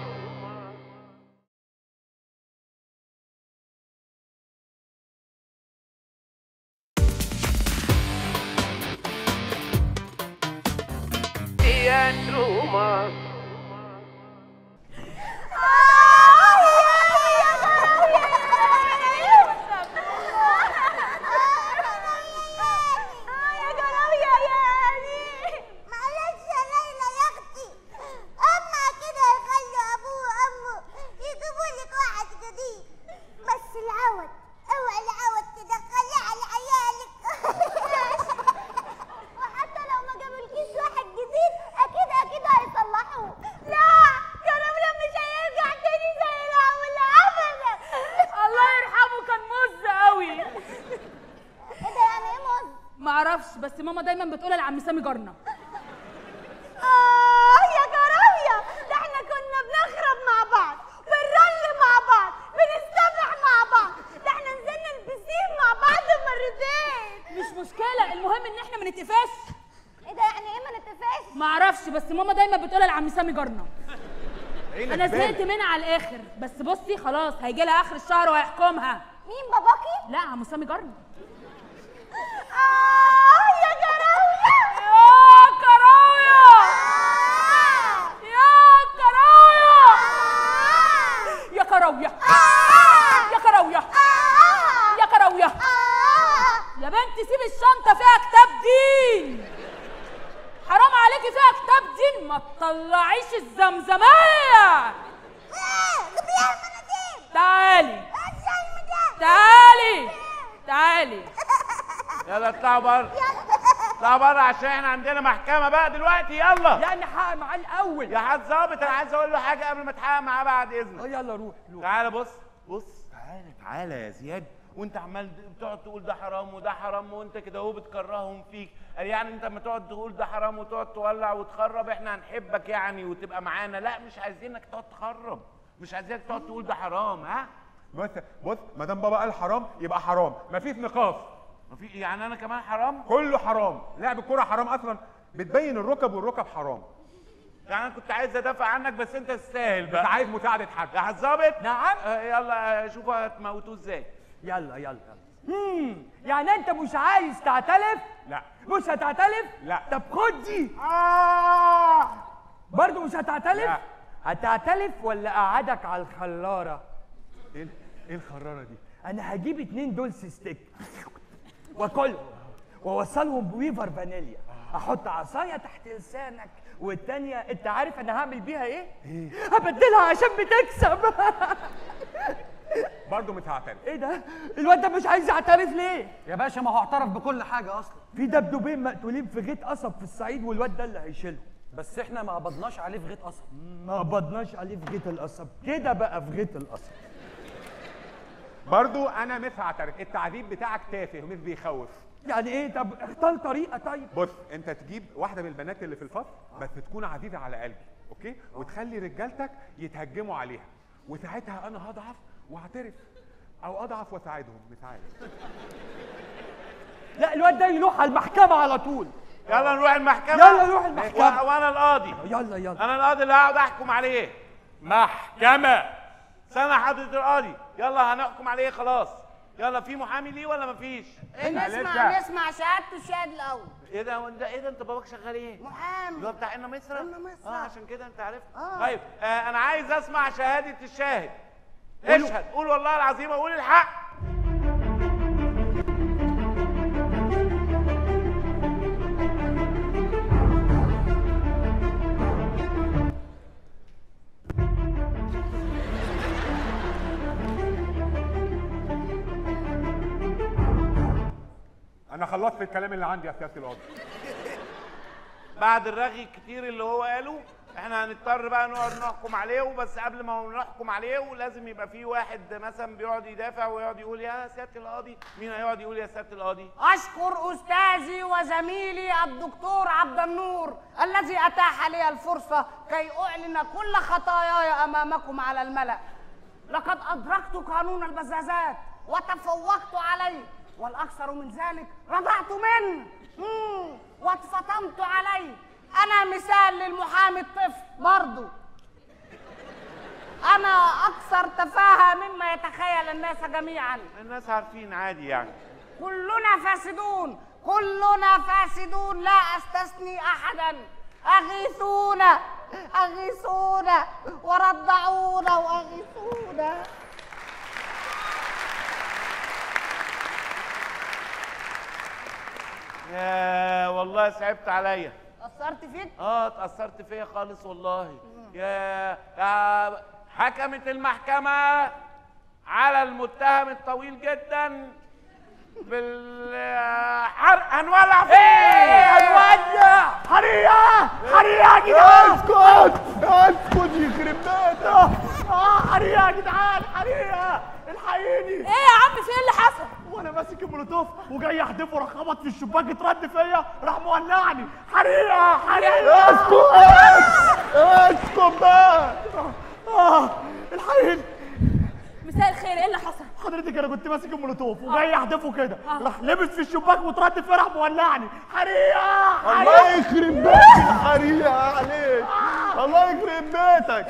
تياترو مصر. ماما دايما بتقولها لعم سامي جارنا. اه يا جرايه، ده احنا كنا بنخرب مع بعض، بنرل مع بعض، بنستبح مع بعض، ده احنا نزلنا البسين مع بعض مرتين. مش مشكله، المهم ان احنا ما نتقفاش. ايه ده يعني ايه ما نتقفاش؟ ما اعرفش، بس ماما دايما بتقولها لعم سامي جارنا. انا زهقت منها على الاخر، بس بصي خلاص هيجي لها اخر الشهر وهيحكمها. مين باباكي؟ لا عم سامي جارنا. اه يا جراويه، يا كراويه، يا كراويه، يا كراويه، يا كراويه، يا كراويه، يا بنت سيبي الشنطه فيها كتاب دين، حرام عليكي فيها كتاب دين، ما تطلعيش الزمزميه. جيبيها المناديل. تعالي تعالي تعالي، يلا اطلعوا بره، اطلعوا بره عشان احنا عندنا محكمه بقى دلوقتي. يلا لا نحقق معاه الاول يا حاج ظابط، انا عايز اقول له حاجه قبل ما اتحقق معاه بعد اذنك. اه يلا روح روح. تعالى بص بص، تعالى تعالى يا زياد، وانت عمال بتقعد تقول ده حرام وده حرام، وانت كده اهو بتكرههم فيك. قال يعني انت لما تقعد تقول ده حرام وتقعد تولع وتخرب احنا هنحبك يعني وتبقى معانا؟ لا مش عايزينك تقعد تخرب، مش عايزينك تقعد تقول ده حرام. ها بص بص، ما دام بابا قال حرام يبقى حرام، مفيش نقاش. في يعني انا كمان حرام؟ كله حرام، لعب الكوره حرام اصلا، بتبين الركب والركب حرام. يعني انا كنت عايز ادافع عنك بس انت تستاهل بقى. عايز مساعده حد يا حزابت؟ نعم. يلا شوفوا هتموتوه ازاي. يلا يلا. يعني انت مش عايز تعتلف؟ لا. مش هتعتلف؟ لا. طب خد دي. برضه مش هتعتلف؟ لا. هتعتلف ولا اقعدك على الخلاره؟ ايه ايه الخراره دي؟ انا هجيب 2 دولس ستيك واكلهم واوصلهم بويفر فانيليا، احط عصايه تحت لسانك والتانيه انت عارف انا هعمل بيها ايه؟ ايه؟ هبدلها عشان بتكسب. برضه مش هعترف. ايه ده؟ الواد ده مش عايز يعترف ليه؟ يا باشا ما هو اعترف بكل حاجه اصلا. في دبدوبين مقتولين في غيط قصب في الصعيد والواد ده اللي هيشيلهم. بس احنا ما قبضناش عليه في غيط قصب. ما قبضناش عليه في غيط القصب، كده بقى في غيط القصب. برضو انا مش هعترف، التعذيب بتاعك تافه ومش بيخوف. يعني ايه؟ طب اختار طريقه. طيب بص، انت تجيب واحده من البنات اللي في الفصل بس تكون عزيزه على قلبي، اوكي؟ وتخلي رجالتك يتهجموا عليها، وساعتها انا هضعف واعترف، او اضعف واساعدهم، مش عارف. لا الواد ده يروح على المحكمه على طول. يلا نروح المحكمه. يلا نروح المحكمه وانا القاضي. يلا يلا. انا القاضي اللي هقعد احكم عليه. محكمه. سامع حضرة القاضي، يلا هنحكم عليه خلاص. يلا في محامي ليه ولا مفيش؟ نسمع شهادته الشاهد الاول. ايه ده ايه ده؟ انت باباك شغال ايه؟ محامي. اللي هو بتاع إنا مصر؟ إنا مصر. اه عشان كده انت عرفت. طيب انا عايز اسمع شهادة الشاهد. اشهد، قول والله العظيم، وقول الحق. أنا خلصت الكلام اللي عندي يا سيادة القاضي. بعد الرغي الكتير اللي هو قاله، إحنا هنضطر بقى نقعد نحكم عليه، وبس قبل ما نحكم عليه لازم يبقى في واحد مثلا بيقعد يدافع ويقعد يقول يا سيادة القاضي. مين هيقعد يقول يا سيادة القاضي؟ أشكر أستاذي وزميلي الدكتور عبد النور الذي أتاح لي الفرصة كي أعلن كل خطاياي أمامكم على الملأ. لقد أدركت قانون البزازات وتفوقت عليه، والأكثر من ذلك رضعت منه واتفطمت عليه. أنا مثال للمحامي الطفل برضه، أنا أكثر تفاهة مما يتخيل الناس جميعا. الناس عارفين عادي يعني. كلنا فاسدون، كلنا فاسدون، لا أستثني أحدا. أغيثونا أغيثونا ورضعونا وأغيثونا. يا والله صعبت عليا. اتأثرت فيك؟ اه اتأثرت فيا خالص والله. يا حكمت المحكمة على المتهم الطويل جدا بالحرق. هنولع فيه. ايه هنولع؟ حريقة حريقة يا جدعان. اسكت اسكت يخرب بيتك. حريقة يا جدعان حريقة، الحقيني. ايه يا عم في ايه اللي حصل؟ وانا ماسك المولوتوف وجاي يحدفه، راح خبط في الشباك اترد فيا، راح مولعني حريقه حريقه. اسكت اسكت بقى. الحقيقة مساء الخير، ايه اللي حصل؟ حضرتك انا كنت ماسك المولوتوف وجاي يحدفه كده، راح لبس في الشباك واترد فيا، راح مولعني حريقه حريقه. الله يخرب بيتك حريقه عليك، الله يخرب بيتك.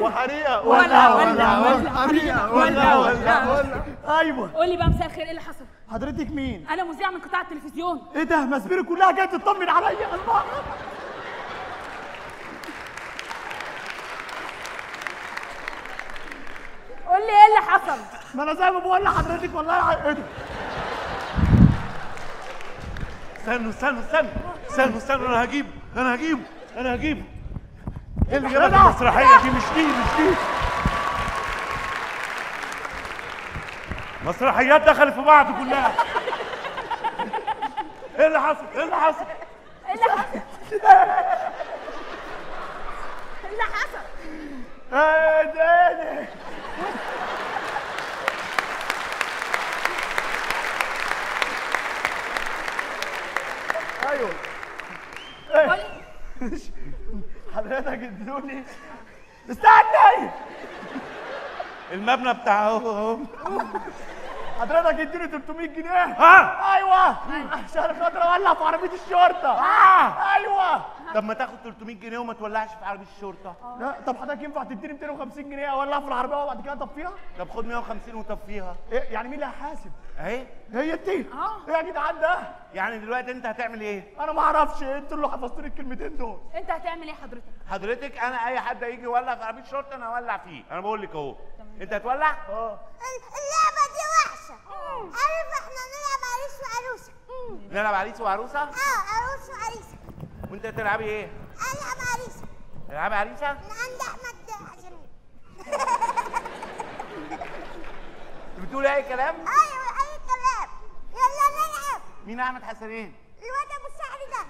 وحريقه ولا ايوه. قول لي بقى مساء الخير، ايه اللي حصل؟ حضرتك مين؟ انا مذيعه من قطاع التلفزيون. ايه ده، مسبيري كلها جايه تطمن عليا. الله، قول لي ايه اللي حصل؟ ما انا زي ما بقول لحضرتك والله. ايه ده؟ استنوا استنوا استنوا استنوا استنوا، انا هجيبه انا هجيبه انا هجيبه. ايه اللي جابك المسرحيه دي؟ مش دي مسرحيات دخلت في بعض كلها. ايه اللي حصل؟ ايه اللي حصل؟ ايه اللي حصل؟ ايه اللي حصل؟ ايه ايوه ايه حضرتك ادوني. استني المبنى بتاعهم، حضرتك ادوني 300 جنيه. ايوه عشان خاطر اولع في عربيه الشرطه. ايوه طب ما تاخد 300 جنيه وما تولعش في عربيه الشرطه. لا طب حضرتك ينفع تديني 250 جنيه اولعها في العربيه وبعد كده اطفيها؟ طب خد 150 وطفيها. إيه يعني؟ مين اللي هيحاسب؟ اهي هي انت. ايه يا جدعان ده؟ يعني دلوقتي انت هتعمل ايه؟ انا ما اعرفش، انتوا اللي حفظتوا لي الكلمتين دول. انت هتعمل ايه حضرتك؟ حضرتك انا اي حد هيجي يولع في عربيه الشرطه انا هولع فيه، انا بقول لك اهو. انت هتولع؟ اللعبه دي وحشه. عارف احنا نلعب عريس وعروسه. نلعب عريس وعروسه؟ عروس وعريسه. وانت تلعبي ايه؟ العب عريسه. تلعبي عريسه؟ من عند احمد حسنين. بتقولي اي كلام؟ ايوه اي كلام. يلا نلعب. مين احمد حسنين؟ الواد ابو الشعر ده.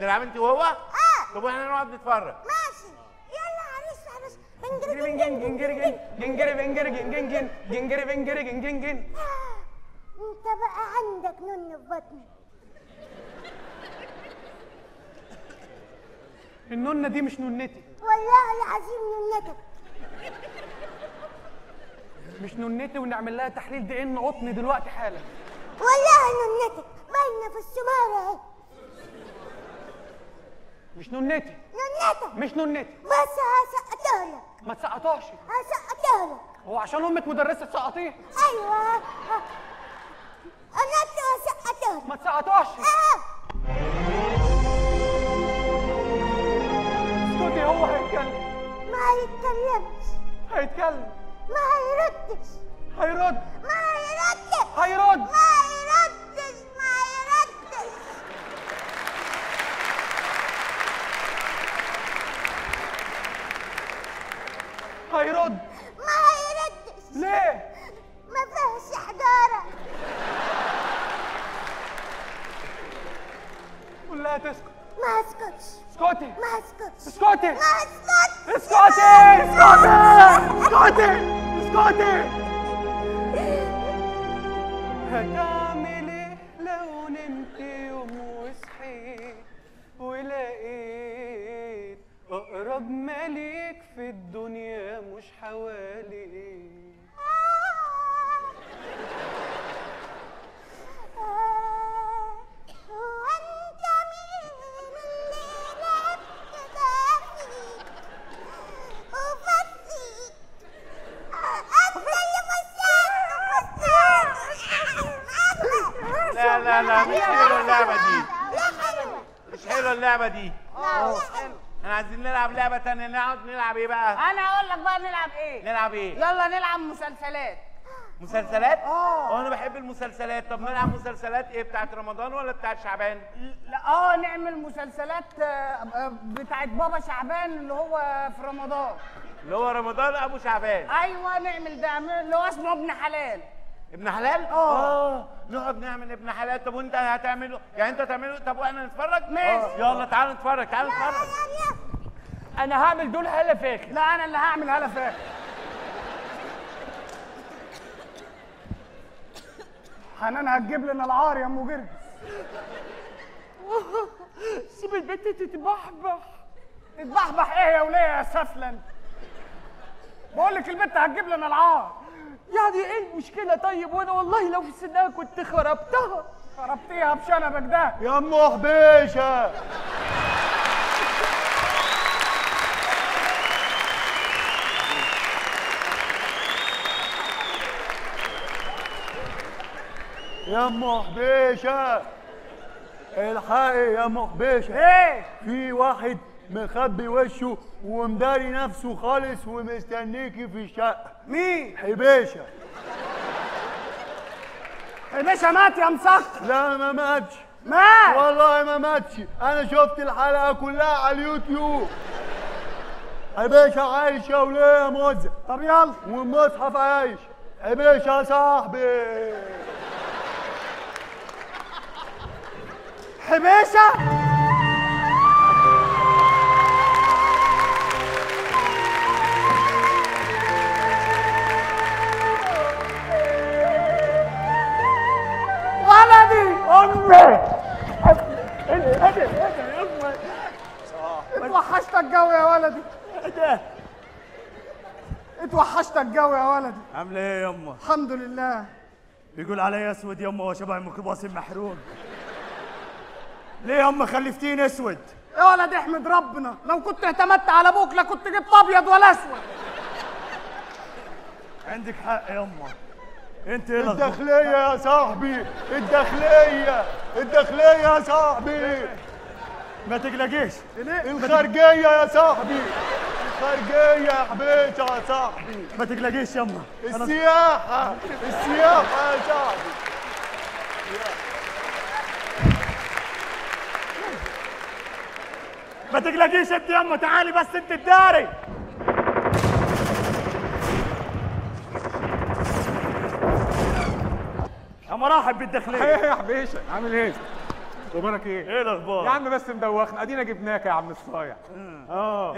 تلعبي انت وهو؟ طب واحنا نقعد نتفرج. ماشي يلا عريس وعروسه. جنجري جنجري جنجري جنجري جنجري جنجري جنجري جنجري. انت بقى عندك نن في بطنك. النونة دي مش نونتي والله العظيم. نونتك مش نونتي، ونعمل لها تحليل دي ان قطن دلوقتي حالا. والله نونتك باينه في السمارة اهي. مش نونتي. نونتك مش نونتي بس هسقطها لك. ما تسقطهاش. هسقطها لك. هو عشان امك مدرسه تسقطيها؟ ايوه انا هسقطها لك. ما تسقطهاش. هو هيتكلم؟ ما هيتكلمش. هيتكلم. ما هيردش. هيرد. ما هيردش. هيرد. ما هيردش. ما هيردش. هيرد. ما هيردش. ليه؟ ما فيهش حجارة. كلها تسكت. ما اسكتش. اسكتي. ما اسكتش. اسكتي. ما اسكتش. اسكتي. اسكتي. اسكتي. هتعمل ايه لو نمت يوم وصحيت ولقيت اقرب ما ليك في الدنيا مش حواليك؟ لا مش حلوة اللعبة دي. مش حلوة اللعبة دي. احنا عايزين نلعب لعبة تانية. نقعد نلعب ايه بقى؟ انا هقول لك بقى نلعب ايه. نلعب ايه؟ يلا نلعب مسلسلات. مسلسلات؟ انا بحب المسلسلات. طب نلعب مسلسلات ايه؟ بتاعت رمضان ولا بتاعت شعبان؟ لا نعمل مسلسلات بتاعت بابا شعبان اللي هو في رمضان. اللي هو رمضان ابو شعبان. ايوه نعمل ده اللي هو اسمه ابن حلال. ابن حلال؟ نقعد نعمل ابن حلال. طب وانت هتعمله؟ يعني انت هتعمله؟ طب واحنا نتفرج؟ ماشي يلا تعال نتفرج. تعال نتفرج. انا هعمل دول هلا فاخر. لا انا اللي هعمل هلا فاخر. حنان هتجيب لنا العار يا ام جرجس. سيب البنت تتبحبح. تتبحبح ايه يا وليه يا سفلن؟ بقول لك البنت هتجيب لنا العار. يعني ايه المشكله طيب؟ وانا والله لو في سنها كنت خربتها. خربتيها بشنبك ده يا ام وحبيشه. يا ام حبيشه الحقي يا ام حبيشه. ايه؟ في واحد مخبي وشه ومداري نفسه خالص ومستنيكي في الشقه. مين؟ حبيشه. حبيشه مات يا مسخر. لا ما ماتش. مات؟ والله ما ماتش، انا شفت الحلقه كلها على اليوتيوب. حبيشه عايشه وليه يا موزع؟ طب يلا. والمصحف عايش. حبيشه يا صاحبي. حبيشه ولدي امي ايه ده يا امي؟ اتوحشتك جوي يا ولدي. ايه ده؟ اتوحشتك جوي يا ولدي. عامله ايه يما؟ الحمد لله. بيقول عليا اسود يما وشبه الميكروباص المحروم. ليه ياما خلفتيني اسود؟ يا ولد احمد ربنا، لو كنت اعتمدت على ابوك لا كنت جبت ابيض ولا اسود. عندك حق ياما. انت ايه الداخلية يا صاحبي؟ الداخلية الداخلية يا صاحبي. ما تقلقيش. الخارجية يا صاحبي. الخارجية يا حبيبتي يا صاحبي. ما تقلقيش ياما. السياحة السياحة يا صاحبي. ما تقلقيش انت يما، تعالي بس انت الداري. يا مرحب بالداخليه. ايه يا حبيشه؟ عامل ايه؟ اخبارك ايه؟ ايه الاخبار؟ يا عم بس مدوخنا، ادينا جبناك يا عم الصايع.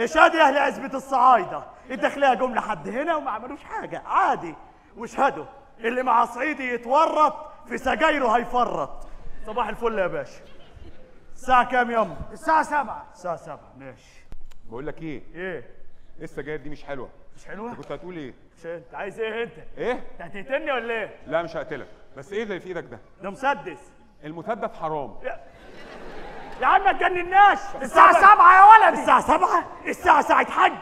اشهدوا يا اهل عزبه الصعايده، الداخليه جم لحد هنا وما عملوش حاجه، عادي. واشهدوا اللي مع صعيدي يتورط في سجايره هيفرط. صباح الفل يا باشا. الساعة كام ياما؟ الساعة 7. الساعة 7 ماشي. بقول لك ايه؟ ايه؟ السجاير دي مش حلوة. مش حلوة؟ انت كنت هتقول ايه؟ مش انت عايز ايه انت؟ ايه؟ انت هتقتلني ولا ايه؟ لا مش هقتلك، بس ايه اللي في ايدك ده؟ ده مسدس. المسدس حرام. يا عم ما تجنناش. الساعة 7 يا ولدي. الساعة 7؟ الساعة ساعة حج.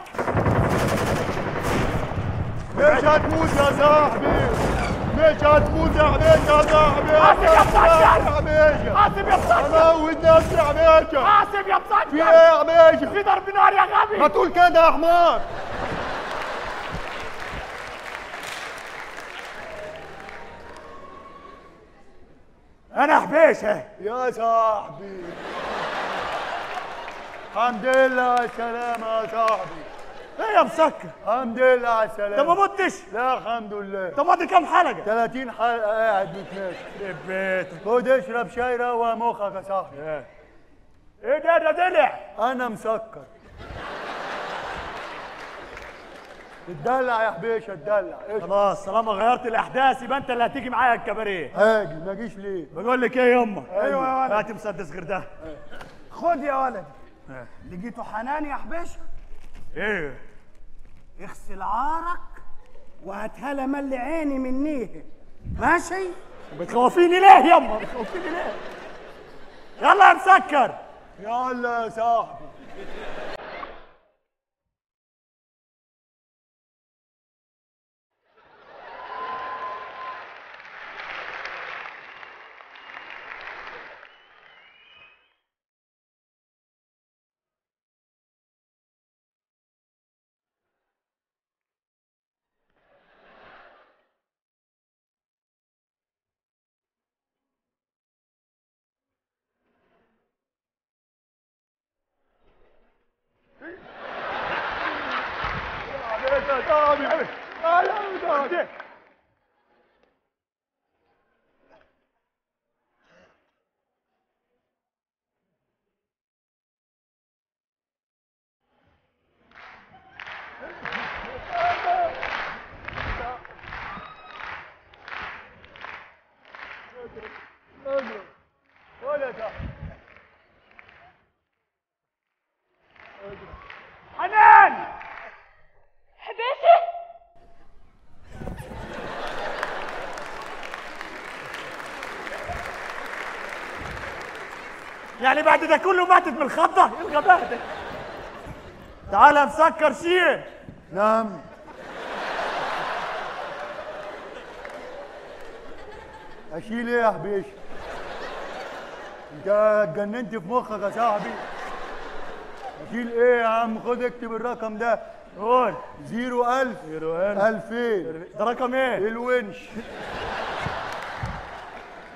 مش هتموت يا صاحبي. مش هتموت يا حبيبتي يا صاحبي. عاصم يا بتاع عاصم يا بتاع هموت نفسي يا حبيبتي. عاصم يا بتاع في ايه يا حبيبتي؟ في ضرب نار يا غبي. ما تقول كده يا حمار. انا حبيشه يا صاحبي. الحمد لله على السلامه يا صاحبي. ايه يا مسكر؟ الحمد لله على السلامة. طب ما متش؟ لا الحمد لله. طب ماضي كام حلقة؟ 30 حلقة قاعد بتناقش. يخرب بيتك. خد اشرب شاي روق مخك يا صاحبي. ايه ده دلع؟ أنا مسكر. اتدلع يا حبيشة اتدلع. خلاص طالما غيرت الأحداث يبقى أنت اللي هتيجي معايا الكباريه. هاجي ما أجيش ليه؟ بقول لك إيه يما؟ أيوه يا ولد. هات مسدس غير ده. خد يا ولدي. لقيته حنان يا حبيشة؟ ايه؟ اغسل عارك وهاتها ملي عيني منيه ماشي؟ بتخوفيني ليه يما؟ بتخوفيني ليه؟ يلا يا مسكر. يلا يا صاحبي. حنان حبيسي. يعني بعد ده كله ماتت من الخضه؟ ايه الغباء ده؟ تعالى نسكر شيء. نعم. اشيل ايه يا حبيش؟ انت اتجننت في مخك يا صاحبي. اشيل ايه يا عم؟ خد اكتب الرقم ده. قول 0 1000 2000. ده رقم ايه؟ الونش.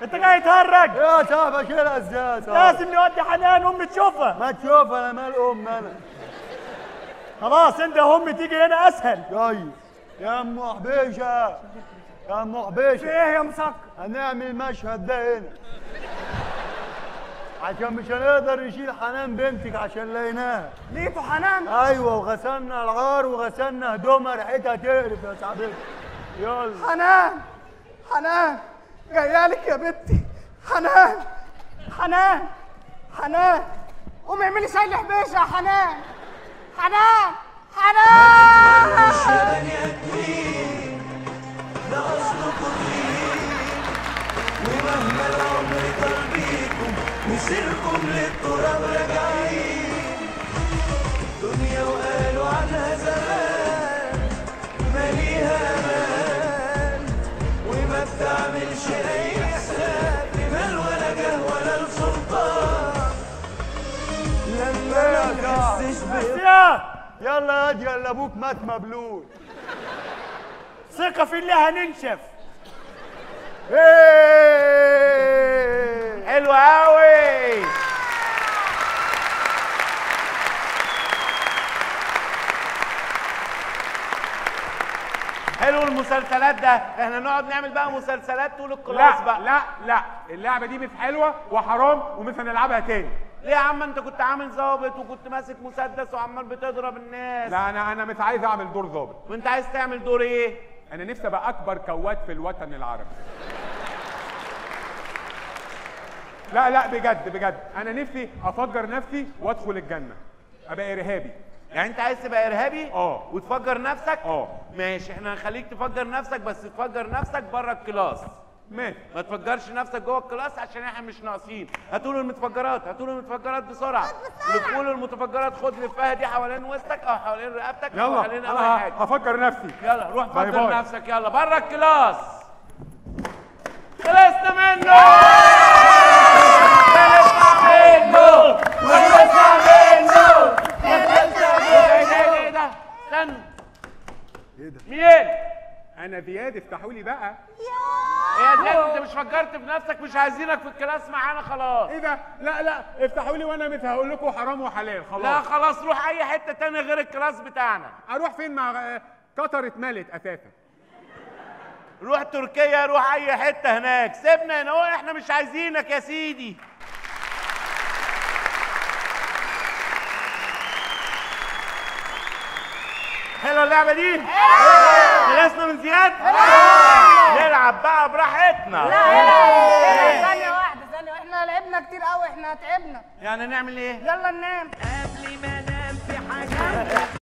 انت جاي تهرج؟ يا صاحبي اشيلها ازاي؟ لازم نودي حنان امي تشوفها. ما تشوفها، انا مال امي انا. خلاص انت يا امي تيجي هنا اسهل. طيب يا ام حبيشه، يا ام حبيشه، في ايه يا مسكر؟ هنعمل المشهد ده هنا عشان مش هنقدر نشيل حنان بنتك عشان لقيناها. لقيتوا حنان؟ ايوه، وغسلنا العار وغسلنا هدومها، ريحتها تقرف يا صاحبتي. يلا حنان، حنان جايالك يا بنتي، حنان حنان حنان، قومي اعملي شاي لحبيشه يا حنان. حنان حنان يا بني ادمين، ده اصلكم طيبين، ومهما العمر طال بيكم مسيركم للتراب راجعين. دنيا وقالوا عنها زمان ماليها امان، وما بتعملش اي حساب لمال ولا جاه ولا لسلطان. لما متحسش يلا يا دي، يلا ابوك مات مبلول. ثقة في الله هننشف. حلو قوي. حلو المسلسلات ده، احنا نقعد نعمل بقى مسلسلات طول الكلاس بقى. لا لا اللعبة دي مش حلوة وحرام ومش هنلعبها تاني. ليه يا عم؟ انت كنت عامل ظابط وكنت ماسك مسدس وعمال بتضرب الناس. لا انا مش عايز اعمل دور ظابط. وانت عايز تعمل دور ايه؟ انا نفسي ابقى اكبر كوات في الوطن العربي. لا لا بجد بجد، انا نفسي افجر نفسي وادخل الجنه، ابقى ارهابي. يعني انت عايز تبقى ارهابي؟ اه. وتفجر نفسك؟ اه. ماشي، احنا هنخليك تفجر نفسك، بس تفجر نفسك بره الكلاس. ماشي. ما تفجرش نفسك جوه الكلاس عشان احنا مش ناقصين. هاتولوا المتفجرات، هاتولوا المتفجرات بسرعه. لفوا المتفجرات، خد لفها دي حوالين وسطك او حوالين رقبتك او حوالين اي حاجه. يلا هفجر نفسي. يلا روح فجر نفسك، يلا بره الكلاس. خلصت منه. خلصت منه. خلصت منه. خلصت منه. ايه ده؟ استنى. ايه ده؟ مين؟ أنا زياد، افتحوا لي بقى. يا زياد أنت مش فكرت في نفسك؟ مش عايزينك في الكلاس معانا خلاص. إيه ده؟ لا لا افتحوا لي وأنا مش هقول لكم حرام وحلال خلاص. لا خلاص روح أي حتة تانية غير الكلاس بتاعنا. أروح فين مع قطر اتملت أساسا؟ روح تركيا، روح أي حتة هناك، سيبنا هنا، هو إحنا مش عايزينك يا سيدي. حلوة اللعبة دي؟ خلصنا من زياد؟ نلعب بقى براحتنا. لا ثانية واحدة، ثانية، احنا لعبنا كتير قوي، احنا تعبنا. يعني نعمل ايه؟ يلا ننام. قبل ما انام في حاجة